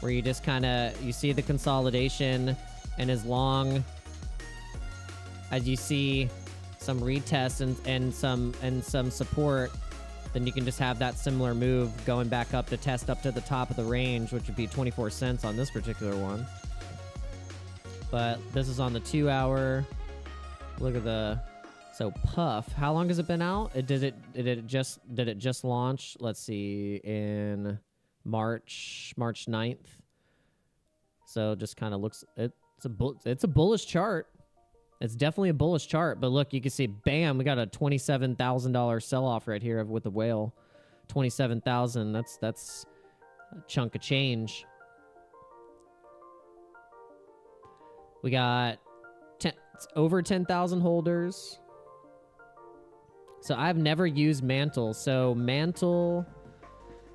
where you just kind of, you see the consolidation, and as long as you see some retests and some support, then you can just have that similar move going back up to test up to the top of the range, which would be 24 cents on this particular one. But this is on the 2 hour. Look at the, so Puff, how long has it been out? Did it just launch? Let's see, in March 9th. So just kind of looks, it's a bullish chart. It's definitely a bullish chart, but look, you can see, bam, we got a $27,000 sell-off right here with the whale. 27,000, that's a chunk of change. We got over 10,000 holders. So I've never used Mantle. So Mantle,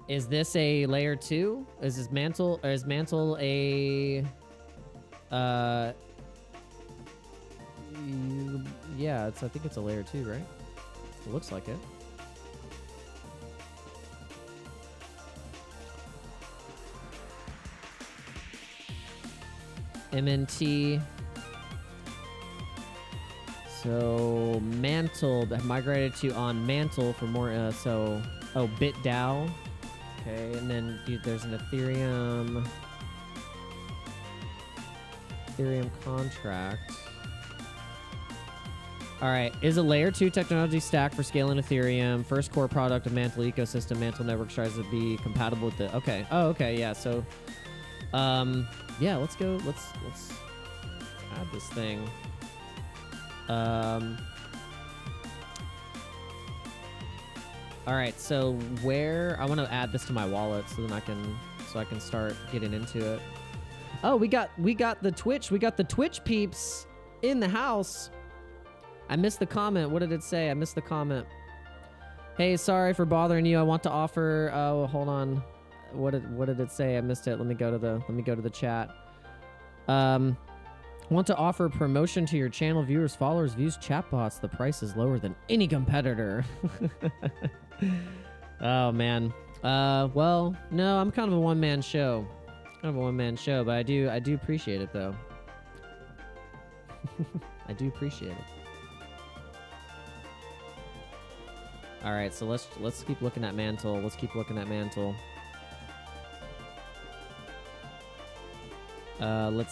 is this a layer 2? Is this Mantle, or is Mantle a... yeah, I think it's a layer 2, right? It looks like it. MNT. So Mantle, that migrated to on Mantle for more. Oh, BitDAO. Okay, and then there's an Ethereum contract. All right, is a layer 2 technology stack for scaling Ethereum. First core product of Mantle ecosystem. Mantle network tries to be compatible with the, okay. Oh, okay, yeah, so, yeah, let's add this thing. All right, so I want to add this to my wallet so then I can start getting into it. Oh, we got the Twitch. We got the Twitch peeps in the house. I missed the comment. What did it say? I missed the comment. Hey, sorry for bothering you. I want to offer. Oh, hold on. What did it say? I missed it. Let me go to the chat. Want to offer promotion to your channel, viewers, followers, views, chatbots? The price is lower than any competitor. Oh, man. Well, no, I'm kind of a one-man show. But I do appreciate it, though. I do appreciate it. All right, so let's keep looking at Mantle. Let's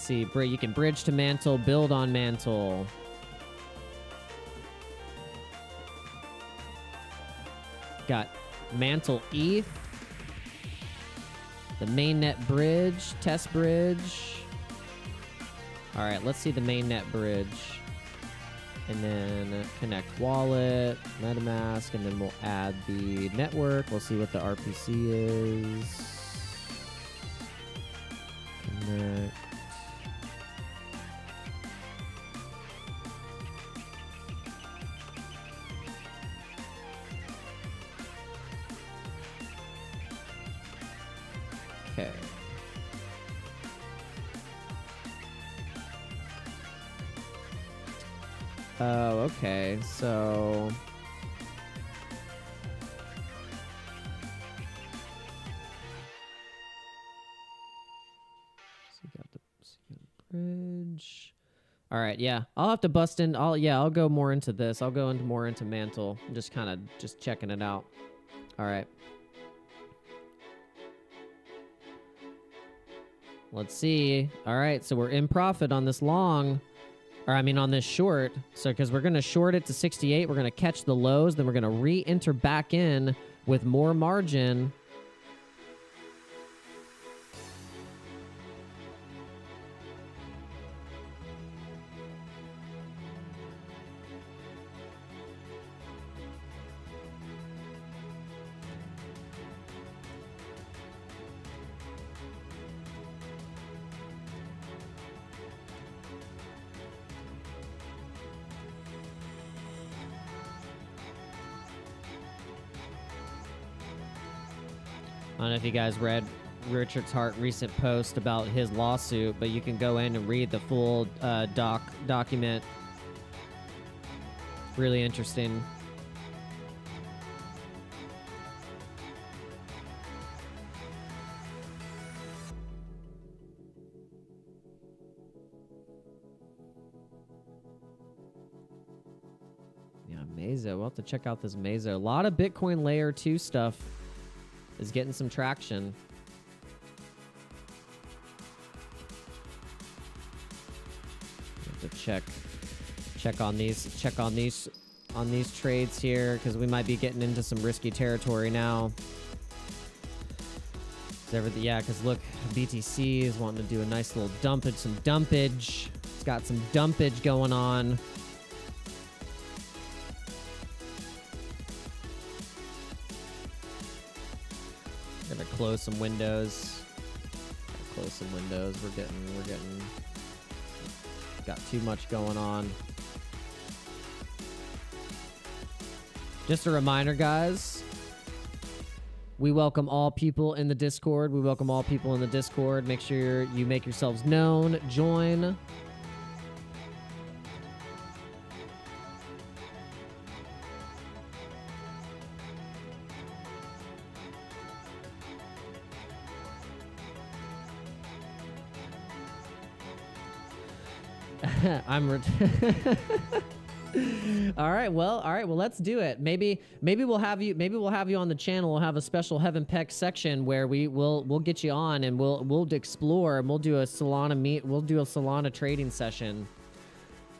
see. You can bridge to Mantle, build on Mantle. Got Mantle ETH. The mainnet bridge, test bridge. All right, let's see the mainnet bridge. And then connect wallet, MetaMask, and then we'll add the network. We'll see what the RPC is. Connect. Okay. Oh, okay. So bridge. All right, yeah. I'll have to bust in. I'll go more into this. I'll go into more into Mantle. I'm just kind of just checking it out. All right. Let's see. All right, so we're in profit on this long, or I mean on this short. So because we're going to short it to 68, we're going to catch the lows, then we're going to re-enter back in with more margin. I don't know if you guys read Richard's Hart recent post about his lawsuit, but you can go in and read the full document. Really interesting. Yeah, Mezo. We'll have to check out this Mezo. A lot of Bitcoin Layer 2 stuff is getting some traction. Have to check on these trades here, because we might be getting into some risky territory now. Yeah, because look, BTC is wanting to do a nice little dumpage, some dumpage. It's got some dumpage going on. Close some windows. We're getting got too much going on. Just a reminder, guys, we welcome all people in the Discord. Make sure you make yourselves known. Join. All right, well, let's do it. Maybe we'll have you on the channel. We'll have a special Heaven Peck section where we'll get you on, and we'll explore, and we'll do a Solana trading session.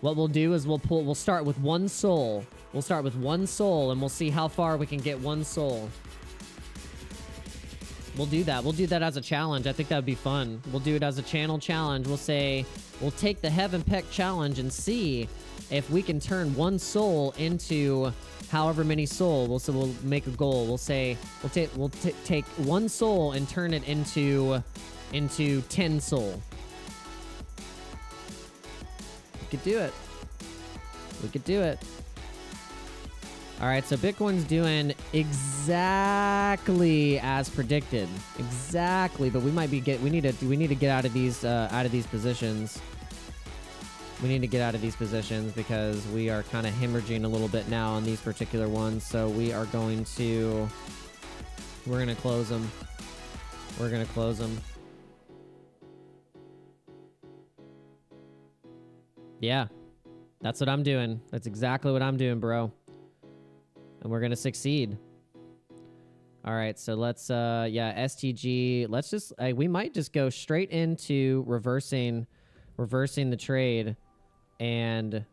What we'll do is we'll start with one soul. And we'll see how far we can get one soul. We'll do that. We'll do that as a challenge. I think that would be fun. We'll do it as a channel challenge. We'll say we'll take the Heaven Peck challenge and see if we can turn one soul into however many soul. We'll make a goal. We'll say we'll take one soul and turn it into 10 soul. We could do it. All right, so Bitcoin's doing exactly as predicted, but we need to get out of these positions. We need to get out of these positions because we are kind of hemorrhaging a little bit now on these particular ones. So we are going to... We're going to close them. We're going to close them. Yeah. That's what I'm doing. That's exactly what I'm doing, bro. And we're going to succeed. All right. So let's, yeah, STG. Let's just, we might just go straight into reversing the trade and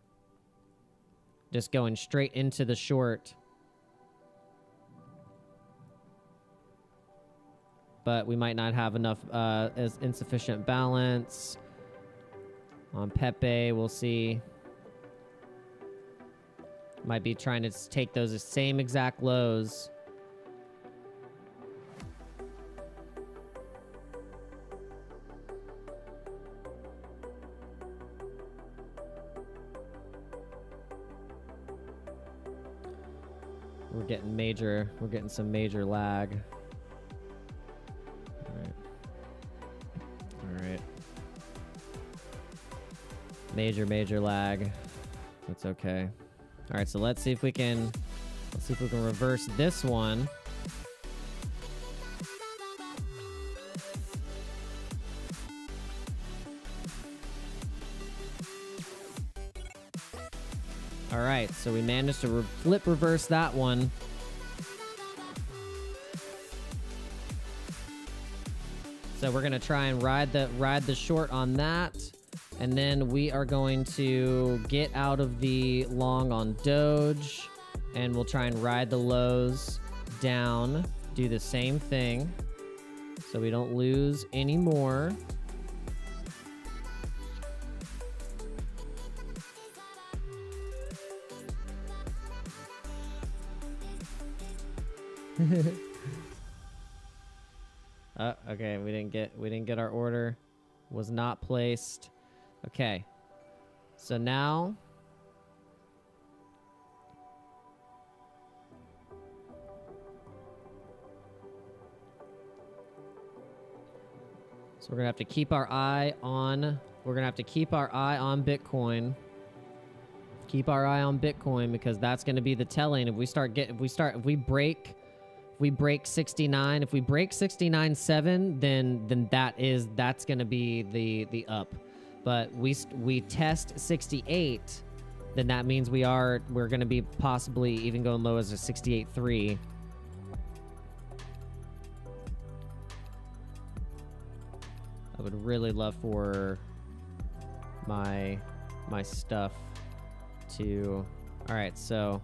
just going straight into the short. But we might not have enough as insufficient balance on Pepe. We'll see. Might be trying to take those same exact lows. We're getting some major lag. All right. All right. Major lag. That's okay. All right, so let's see if we can, reverse this one. All right, so we managed to flip reverse that one. So we're gonna try and ride the short on that, and then we are going to get out of the long on Doge, and we'll try and ride the lows down. Do the same thing, so we don't lose any more. Okay, we didn't get our order. Was not placed. Okay. So now we're going to have to keep our eye on Bitcoin. Keep our eye on Bitcoin, because that's going to be the telling. If we start get if we break 69, if we break 69.7, then that's going to be the up. But we test 68, then that means we're going to be possibly even going low as a 68.3. I would really love for my stuff to... All right, so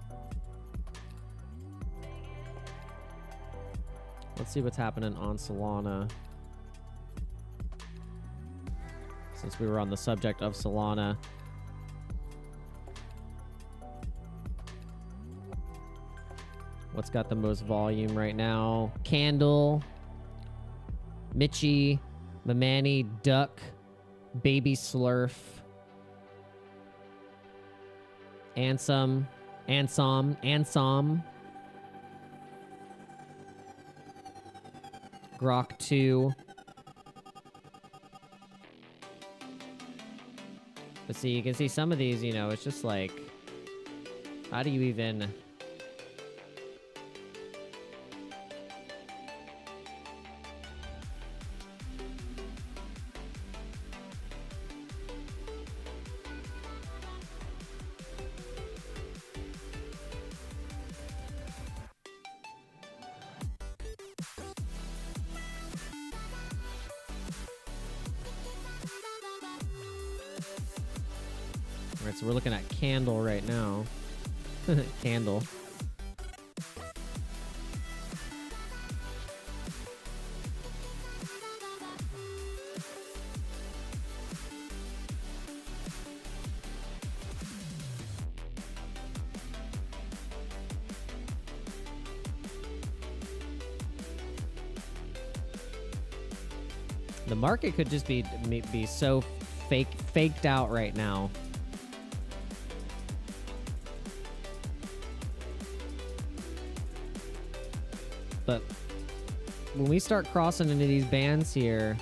let's see what's happening on Solana, since we were on the subject of Solana. What's got the most volume right now? Candle, Mitchie, Mamani, Duck, Baby Slurf, Ansem, Grok 2. But see, you can see some of these, you know, it's just like, how do you even... So we're looking at Candle right now. Candle. The market could just be so faked out right now. But when we start crossing into these bands here,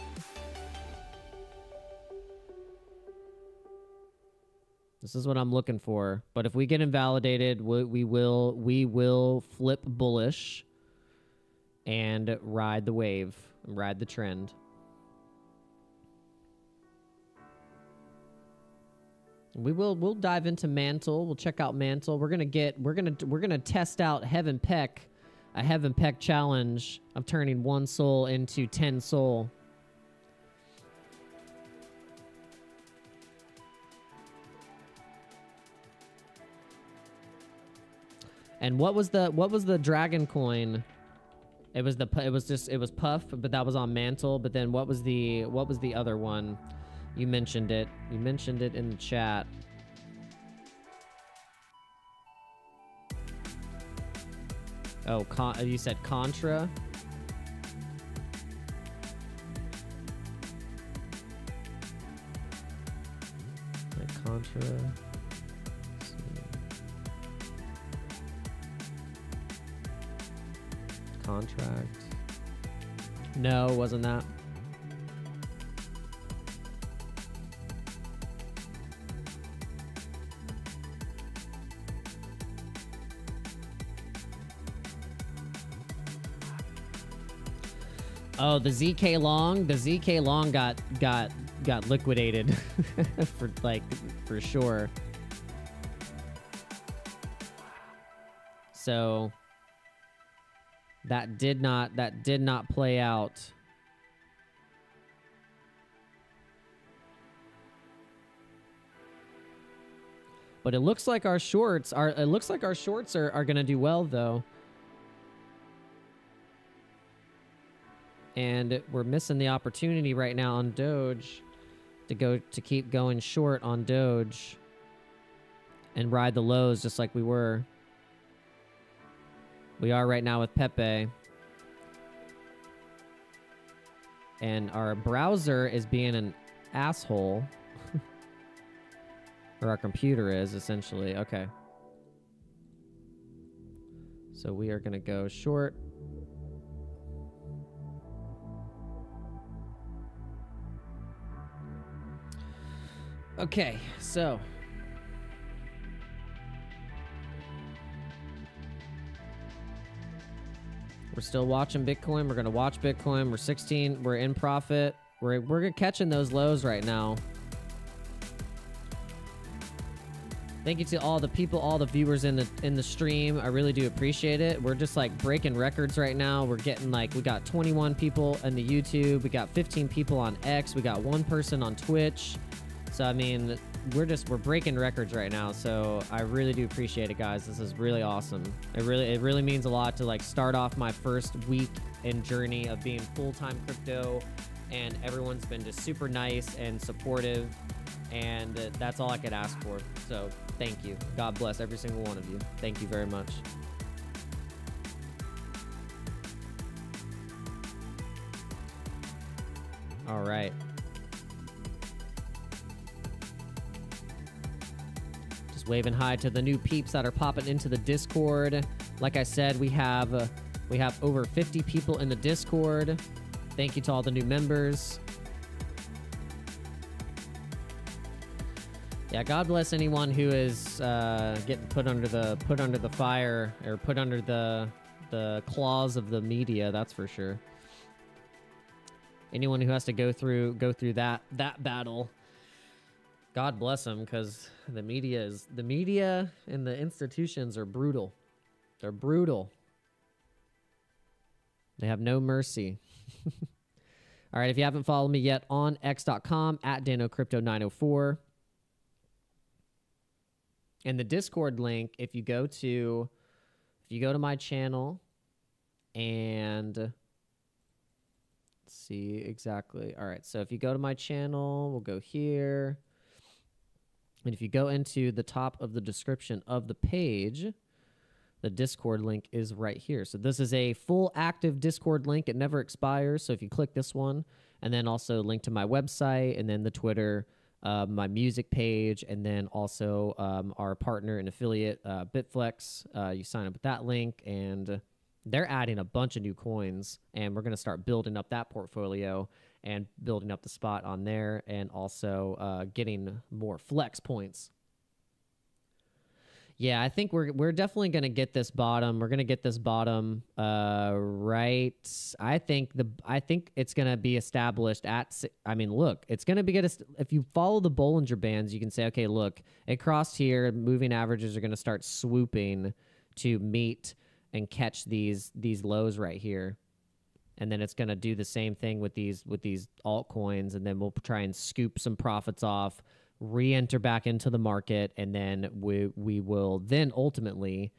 This is what I'm looking for. But if we get invalidated, we will flip bullish and ride the wave, ride the trend. We'll dive into Mantle. We'll check out Mantle. We're gonna test out Heaven Peck, a Heaven Peck challenge of turning 1 soul into 10 soul. And what was the dragon coin? It was Puff, but that was on Mantle. But then what was the other one? You mentioned it. You mentioned it in the chat. Oh, you said Contra. Like Contra. Contract. No, wasn't that. Oh, the ZK long, got liquidated for sure. So that did not play out. But it looks like our shorts are going to do well though. And we're missing the opportunity right now on Doge to keep going short on Doge and ride the lows just like we were. We are right now with Pepe. And our browser is being an asshole. Or our computer is, essentially. Okay. So we are going to go short. Okay, so we're still watching Bitcoin. We're gonna watch Bitcoin. We're 16. We're in profit. We're catching those lows right now. Thank you to all the people, all the viewers in the stream. I really do appreciate it. We're just like breaking records right now. We're getting like, we got 21 people in the YouTube. We got 15 people on X. We got 1 person on Twitch. So, I mean, we're breaking records right now. So I really do appreciate it, guys. This is really awesome. It really means a lot to like start off my first week and journey of being full-time crypto, and everyone's been just super nice and supportive, and that's all I could ask for. So thank you. God bless every single one of you. Thank you very much. All right. Waving hi to the new peeps that are popping into the Discord. Like I said, we have over 50 people in the Discord. Thank you to all the new members. Yeah, God bless anyone who is getting put under the fire or put under the claws of the media. That's for sure. Anyone who has to go through that battle. God bless them, because the media and the institutions are brutal. They're brutal. They have no mercy. All right, if you haven't followed me yet on x.com @DanoCrypto904. And the Discord link, if you go to my channel and let's see exactly. All right, so if you go to my channel, we'll go here. And if you go into the top of the description of the page, the Discord link is right here. So this is a full active Discord link. It never expires. So if you click this one, and then also link to my website, and then the Twitter, my music page, and then also our partner and affiliate, Bitflex. You sign up with that link, and they're adding a bunch of new coins. And we're going to start building up that portfolio and building up the spot on there, and also getting more flex points. Yeah, I think we're definitely going to get this bottom. We're going to get this bottom right. I think it's going to be established at, I mean, look, it's going to be good. If you follow the Bollinger Bands, you can say, okay, look, it crossed here. Moving averages are going to start swooping to meet and catch these lows right here. And then it's going to do the same thing with these altcoins, and then we'll try and scoop some profits off, re-enter back into the market, and then we will then ultimately...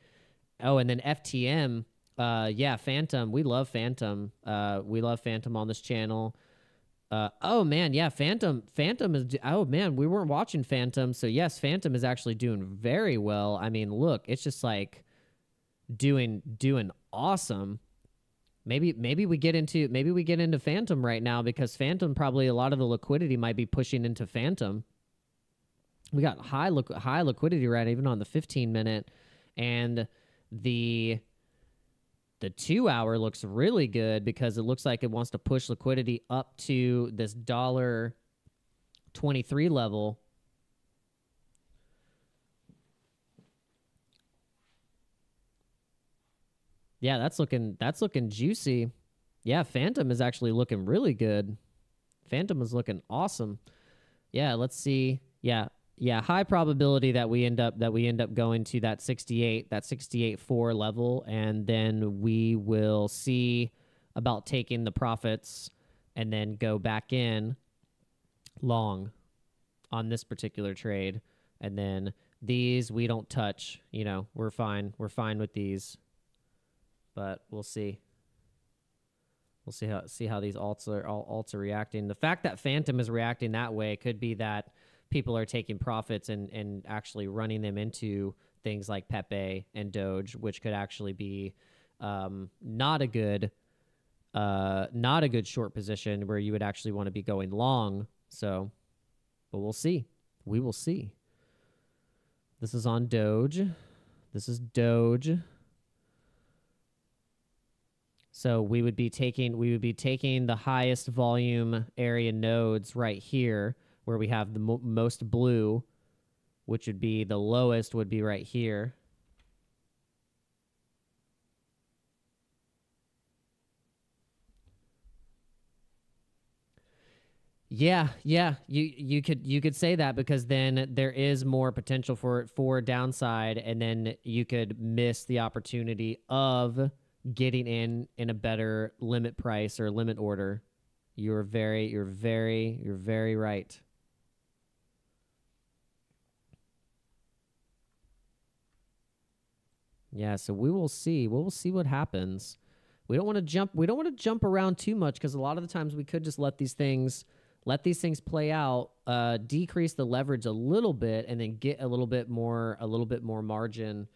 Oh, and then FTM. Yeah, Phantom. We love Phantom. We love Phantom on this channel. Oh, man, yeah, Phantom. Phantom is... Oh, man, we weren't watching Phantom. So, yes, Phantom is actually doing very well. I mean, look, it's just like doing awesome. Maybe we get into Phantom right now, because Phantom, probably a lot of the liquidity might be pushing into Phantom. We got high liquidity right even on the 15-minute, and the 2-hour looks really good because it looks like it wants to push liquidity up to this $23 level. Yeah, that's looking juicy. Yeah, Phantom is actually looking really good. Phantom is looking awesome. Yeah, let's see. Yeah, high probability that we end up going to that 68.4 level, and then we will see about taking the profits and then go back in long on this particular trade. And then these we don't touch, you know, we're fine. We're fine with these. But we'll see. We'll see how these alts are reacting. The fact that Phantom is reacting that way could be that people are taking profits and actually running them into things like Pepe and Doge, which could actually be not a good short position where you would actually want to be going long. So, but we'll see. We will see. This is on Doge. This is Doge. So we would be taking the highest volume area nodes right here, where we have the most blue, which would be the lowest would be right here. Yeah, you could say that, because then there is more potential for downside, and then you could miss the opportunity of getting in a better limit price or limit order. You're very right. Yeah, so we will see. We'll see what happens. We don't want to jump around too much, because a lot of the times we could just let these things play out, decrease the leverage a little bit, and then get a little bit more margin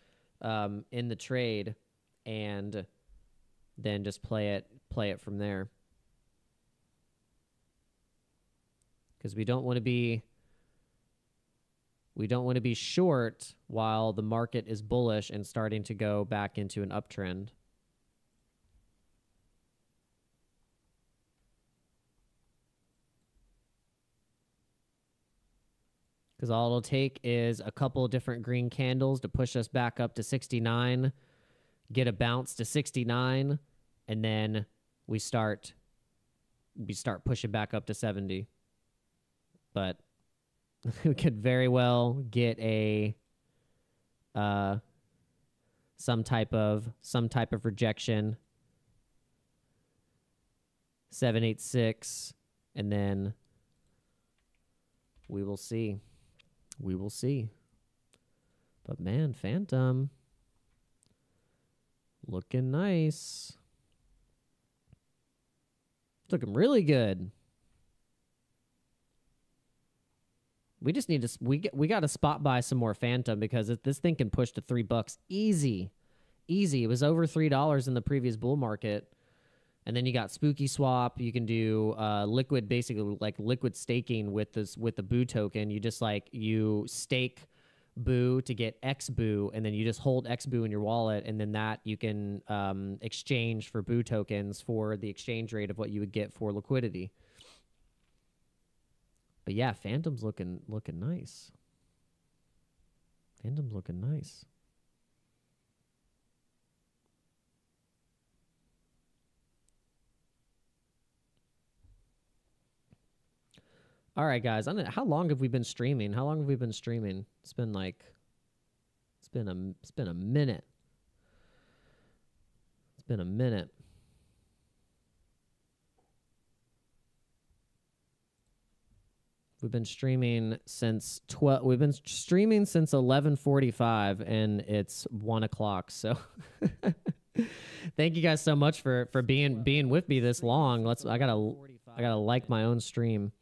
in the trade, and then just play it from there. Because we don't want to be short while the market is bullish and starting to go back into an uptrend. Because all it'll take is a couple of different green candles to push us back up to 69, get a bounce to 69, and then we start pushing back up to 70. But we could very well get a some type of rejection. 786, and then we will see. We will see. But man, Phantom looking nice. It's looking really good. We just need to... We got to spot buy some more Phantom, because this thing can push to $3 easy. Easy. It was over $3 in the previous bull market. And then you got Spooky Swap. You can do liquid, basically like liquid staking with the Boo token. You just like... You stake Boo to get x boo, and then you just hold x boo in your wallet, and then that you can exchange for Boo tokens for the exchange rate of what you would get for liquidity. But yeah, Phantom's looking nice. All right, guys. How long have we been streaming? It's been like, it's been a minute. We've been streaming since 12. We've been streaming since 11:45, and it's 1 o'clock. So, thank you guys so much for being with me this long. I gotta like my own stream.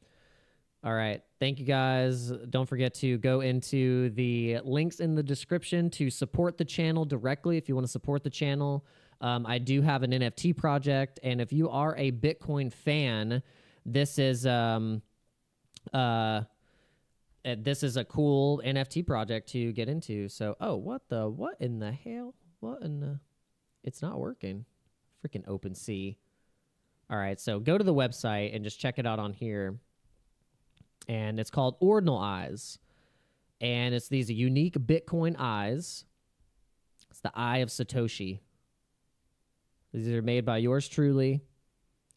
All right. Thank you guys. Don't forget to go into the links in the description to support the channel directly if you want to support the channel. I do have an NFT project, and if you are a Bitcoin fan, this is a cool NFT project to get into. So, oh, what in the hell? It's not working. Freaking OpenSea. All right, so go to the website and just check it out on here. And it's called Ordinal Eyes. And it's these unique Bitcoin eyes. It's the Eye of Satoshi. These are made by yours truly.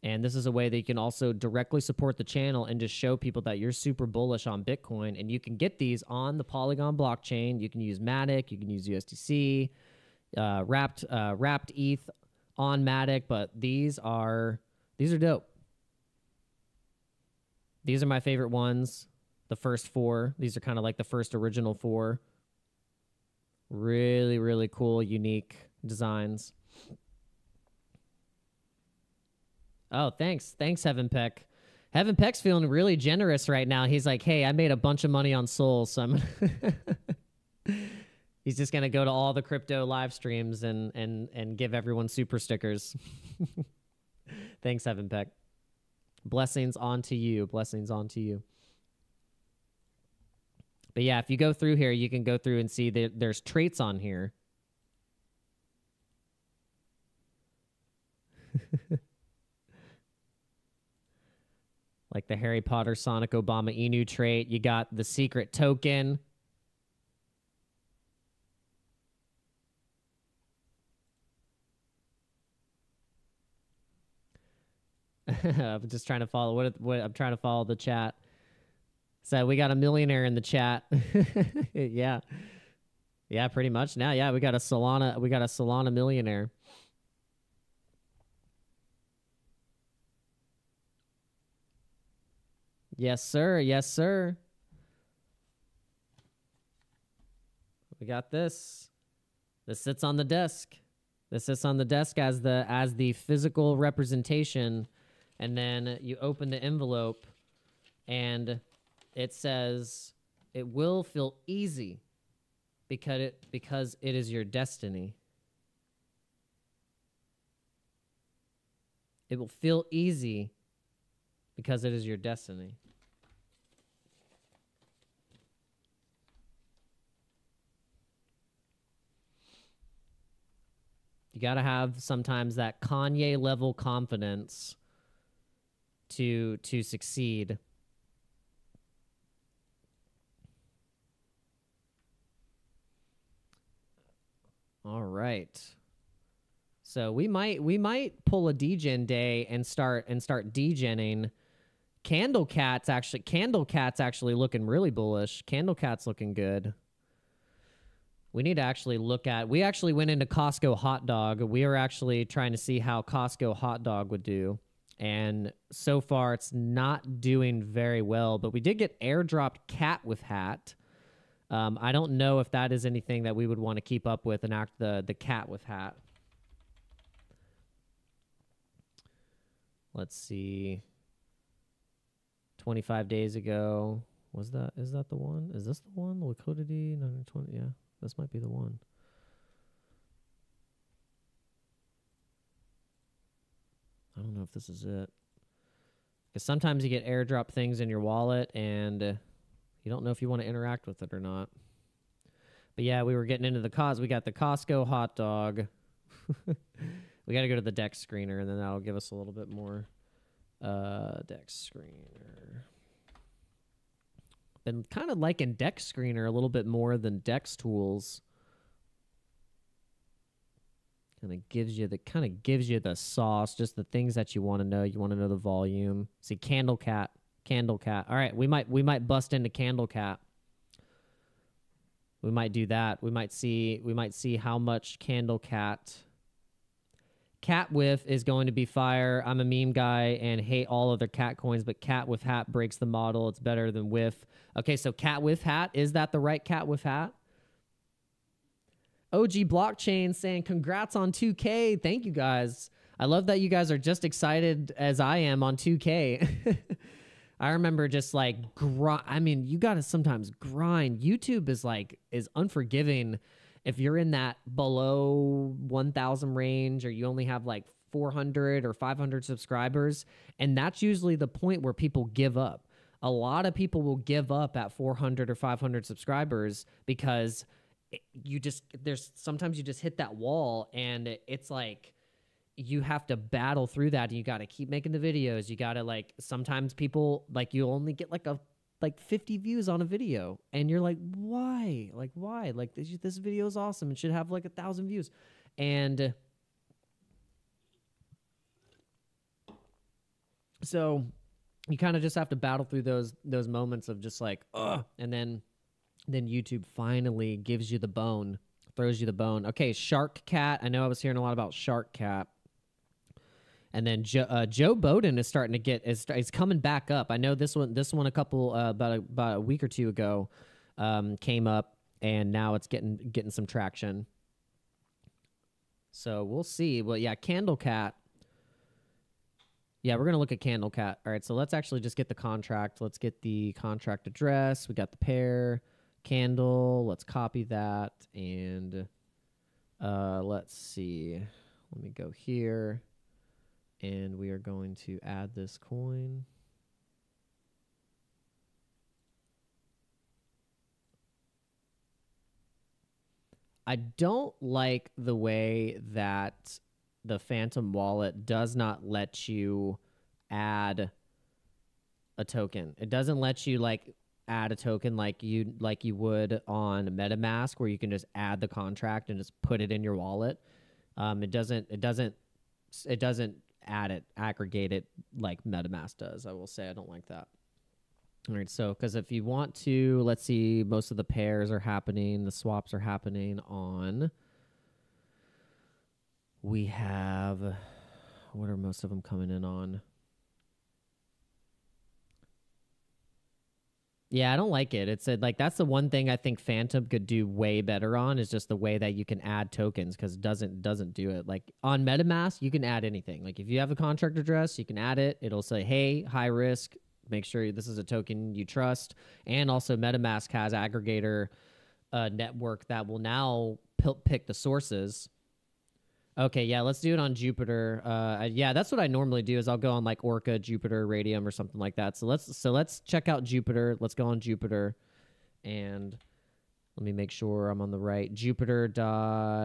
And this is a way that you can also directly support the channel and just show people that you're super bullish on Bitcoin. And you can get these on the Polygon blockchain. You can use Matic. You can use USDC. Wrapped ETH on Matic. But these are dope. These are my favorite ones, the first four. These are kind of like the first original four. Really, really cool, unique designs. Oh, thanks. Thanks, Heaven Peck. Heaven Peck's feeling really generous right now. He's like, hey, I made a bunch of money on Sol, so I'm he's just going to go to all the crypto live streams and give everyone super stickers. Thanks, Heaven Peck. Blessings onto you. Blessings onto you. But yeah, if you go through here, you can go through and see that there's traits on here. Like the Harry Potter, Sonic, Obama, Inu trait. You got the secret token. I'm just trying to follow what I'm trying to follow the chat. So we got a millionaire in the chat. Yeah. Yeah, pretty much. Now, yeah, we got a Solana millionaire. Yes, sir. Yes, sir. We got this. This sits on the desk. This sits on the desk as the physical representation. And then you open the envelope, and it says, it will feel easy because it is your destiny. It will feel easy because it is your destiny. You gotta have sometimes that Kanye-level confidence to succeed. All right. So we might pull a degen day and start degenning. Candle Cat's actually looking really bullish. Candle Cat's looking good. We need to actually look at, we actually went into Costco hot dog. We were actually trying to see how Costco hot dog would do. And so far, it's not doing very well. But we did get airdropped Cat Wif Hat. I don't know if that is anything that we would want to keep up with and act the Cat Wif Hat. Let's see. 25 days ago. Is that the one? Is this the one? The liquidity? 920? Yeah, this might be the one. I don't know if this is it. Because sometimes you get airdrop things in your wallet and you don't know if you want to interact with it or not. But yeah, we were getting into the cause. We got the Costco hot dog. We got to go to the Dex Screener, and then that'll give us a little bit more. Dex Screener. Been kind of liking Dex Screener a little bit more than Dex Tools. Kind of gives you the sauce, just the things that you want to know. You want to know the volume. See, Candle Cat. Candle Cat. All right, we might bust into Candle Cat. We might do that. We might see how much Candle Cat. Cat Wif is going to be fire. I'm a meme guy and hate all other cat coins, but Cat Wif Hat breaks the model. It's better than Whiff. Okay, so Cat Wif Hat, is that the right Cat Wif Hat? OG Blockchain saying congrats on 2K. Thank you guys. I love that you guys are just excited as I am on 2K. I remember just like, I mean, you got to sometimes grind. YouTube is like, is unforgiving. If you're in that below 1,000 range, or you only have like 400 or 500 subscribers, and that's usually the point where people give up. A lot of people will give up at 400 or 500 subscribers because you just, there's sometimes you just hit that wall, and it's like, you have to battle through that, and you got to keep making the videos. You got to, like, sometimes people, like, you only get like a, like 50 views on a video, and you're like, why? Like, why? Like, this video is awesome. It should have like 1,000 views. And so you kind of just have to battle through those moments of just like, ugh. And then YouTube finally gives you the bone, throws you the bone. Okay. Shark Cat. I know I was hearing a lot about Shark Cat. And then Joe Bowden is starting to get, is coming back up. I know this one a couple, about a week or two ago, came up, and now it's getting some traction. So we'll see. Well, yeah, Candle Cat. Yeah, we're going to look at Candle Cat. All right, so let's actually just get the contract. Let's get the contract address. We got the pair. Candle. Let's copy that. And let's see. Let me go here. And we are going to add this coin. I don't like the way that the Phantom wallet does not let you add a token. It doesn't let you like add a token like you would on MetaMask, where you can just add the contract and just put it in your wallet. It doesn't add it, aggregate it like MetaMask does. I will say I don't like that. All right, so because if you want to, let's see, most of the pairs are happening, the swaps are happening on. We have, what are most of them coming in on? Yeah, I don't like it. It said like that's the one thing I think Phantom could do way better on, is just the way that you can add tokens, because it doesn't do it. Like on MetaMask, you can add anything. Like if you have a contract address, you can add it. It'll say, hey, high risk, make sure this is a token you trust. And also MetaMask has aggregator network that will now pick the sources. Okay, yeah, let's do it on Jupiter. Yeah, that's what I normally do, is I'll go on like Orca, Jupiter, Radium, or something like that. So let's check out Jupiter. Let's go on Jupiter, and let me make sure I'm on the right Jupiter.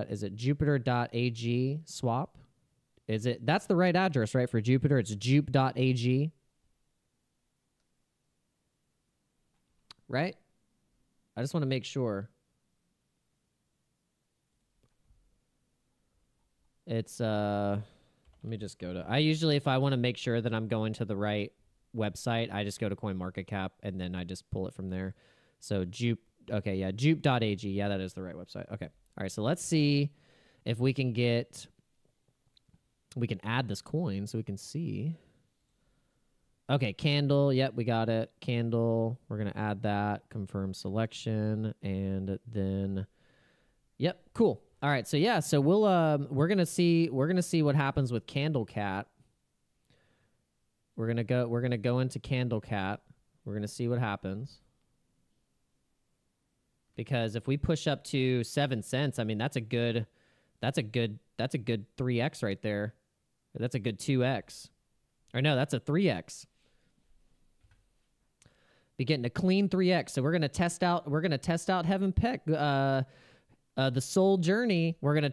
Is it Jupiter.ag swap? Is it? That's the right address, right, for Jupiter? It's Jup.ag, right? I just want to make sure. It's, let me just go to, I usually, if I want to make sure that I'm going to the right website, I just go to CoinMarketCap, and then I just pull it from there. So Jupe, okay, yeah, Jupe.ag, yeah, that is the right website. Okay, all right, so let's see if we can get, we can add this coin so we can see. Okay, Candle, yep, we got it, Candle, we're going to add that, confirm selection, and then, yep, cool. All right, so yeah, so we'll we're gonna see what happens with Candle Cat. We're gonna go into Candle Cat. We're gonna see what happens, because if we push up to 7 cents, I mean that's a good 3x right there. That's a good 2x, or no, that's a 3x. Be getting a clean 3x. So we're gonna test out Heaven Peck. The soul journey, we're gonna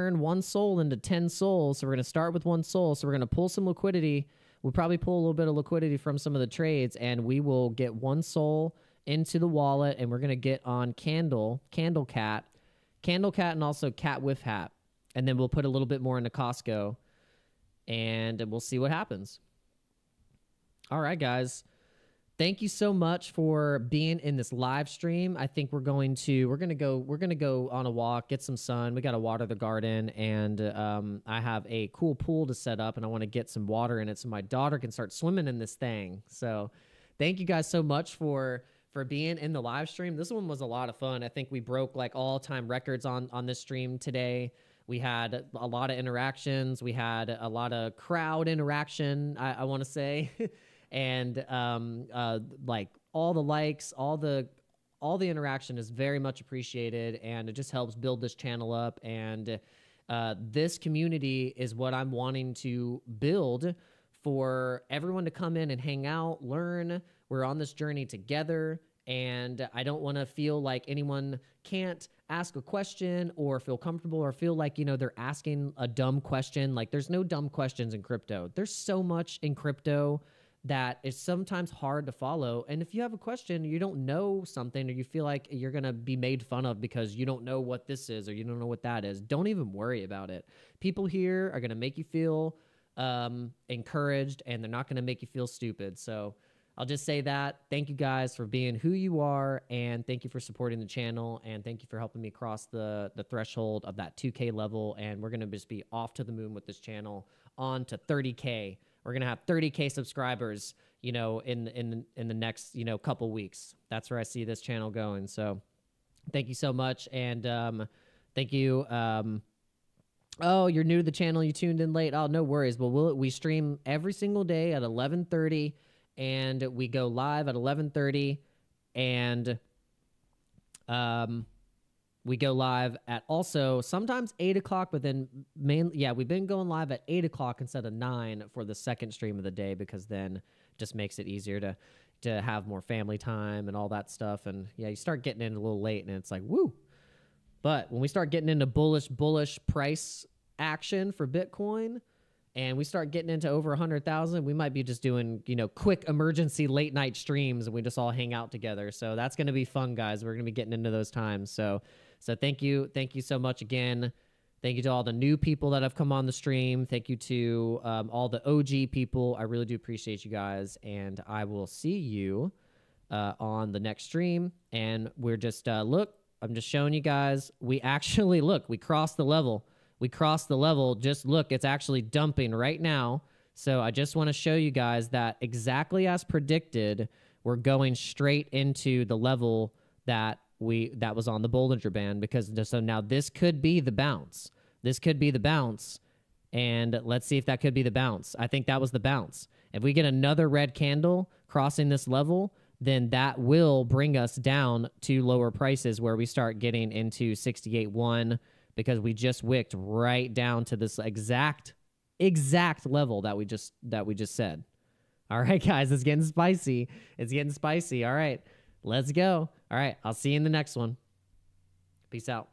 turn one soul into 10 souls. So we're gonna start with one soul. So we're gonna pull some liquidity. We'll probably pull a little bit of liquidity from some of the trades, and we will get one soul into the wallet, and we're gonna get on Candle Cat, and also Cat Wif Hat, and then we'll put a little bit more into Costco, and we'll see what happens. All right, guys. Thank you so much for being in this live stream. I think we're gonna go on a walk, get some sun. We gotta water the garden, and I have a cool pool to set up, and I want to get some water in it so my daughter can start swimming in this thing. So thank you guys so much for being in the live stream. This one was a lot of fun. I think we broke like all-time records on this stream today. We had a lot of interactions. We had a lot of crowd interaction, I want to say. And like all the likes, all the interaction is very much appreciated, and it just helps build this channel up. And this community is what I'm wanting to build for everyone to come in and hang out, learn. We're on this journey together, and I don't want to feel like anyone can't ask a question or feel comfortable or feel like, you know, they're asking a dumb question. Like, there's no dumb questions in crypto. There's so much in crypto that is sometimes hard to follow. And if you have a question, you don't know something, or you feel like you're going to be made fun of because you don't know what this is or you don't know what that is, don't even worry about it. People here are going to make you feel encouraged, and they're not going to make you feel stupid. So I'll just say that. Thank you guys for being who you are, and thank you for supporting the channel, and thank you for helping me cross the threshold of that 2K level. And we're going to just be off to the moon with this channel on to 30K. We're going to have 30K subscribers, you know, in the next, you know, couple weeks. That's where I see this channel going. So thank you so much. And thank you. Oh, you're new to the channel. You tuned in late. Oh, no worries. But we stream every single day at 11:30, and we go live at 11:30, and we go live at also sometimes 8 o'clock, but then mainly, yeah, we've been going live at 8 o'clock instead of 9 for the second stream of the day, because then it just makes it easier to have more family time and all that stuff. And yeah, you start getting in a little late and it's like, woo. But when we start getting into bullish price action for Bitcoin, and we start getting into over 100,000, we might be just doing, you know, quick emergency late night streams, and we just all hang out together. So that's going to be fun, guys. We're going to be getting into those times. So thank you so much again. Thank you to all the new people that have come on the stream. Thank you to all the OG people. I really do appreciate you guys, and I will see you on the next stream. And we're just, look, I'm just showing you guys. We actually, look, we crossed the level. We crossed the level. Just look, it's actually dumping right now. So I just want to show you guys that exactly as predicted, we're going straight into the level that was on the Bollinger Band, because so now this could be the bounce. This could be the bounce, and let's see if that could be the bounce. I think that was the bounce. If we get another red candle crossing this level, then that will bring us down to lower prices where we start getting into 68.1, because we just wicked right down to this exact level that we just said. All right, guys, it's getting spicy. It's getting spicy. All right, let's go. All right, I'll see you in the next one. Peace out.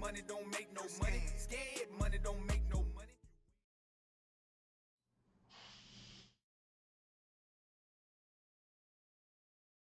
money don't make no money. Scam.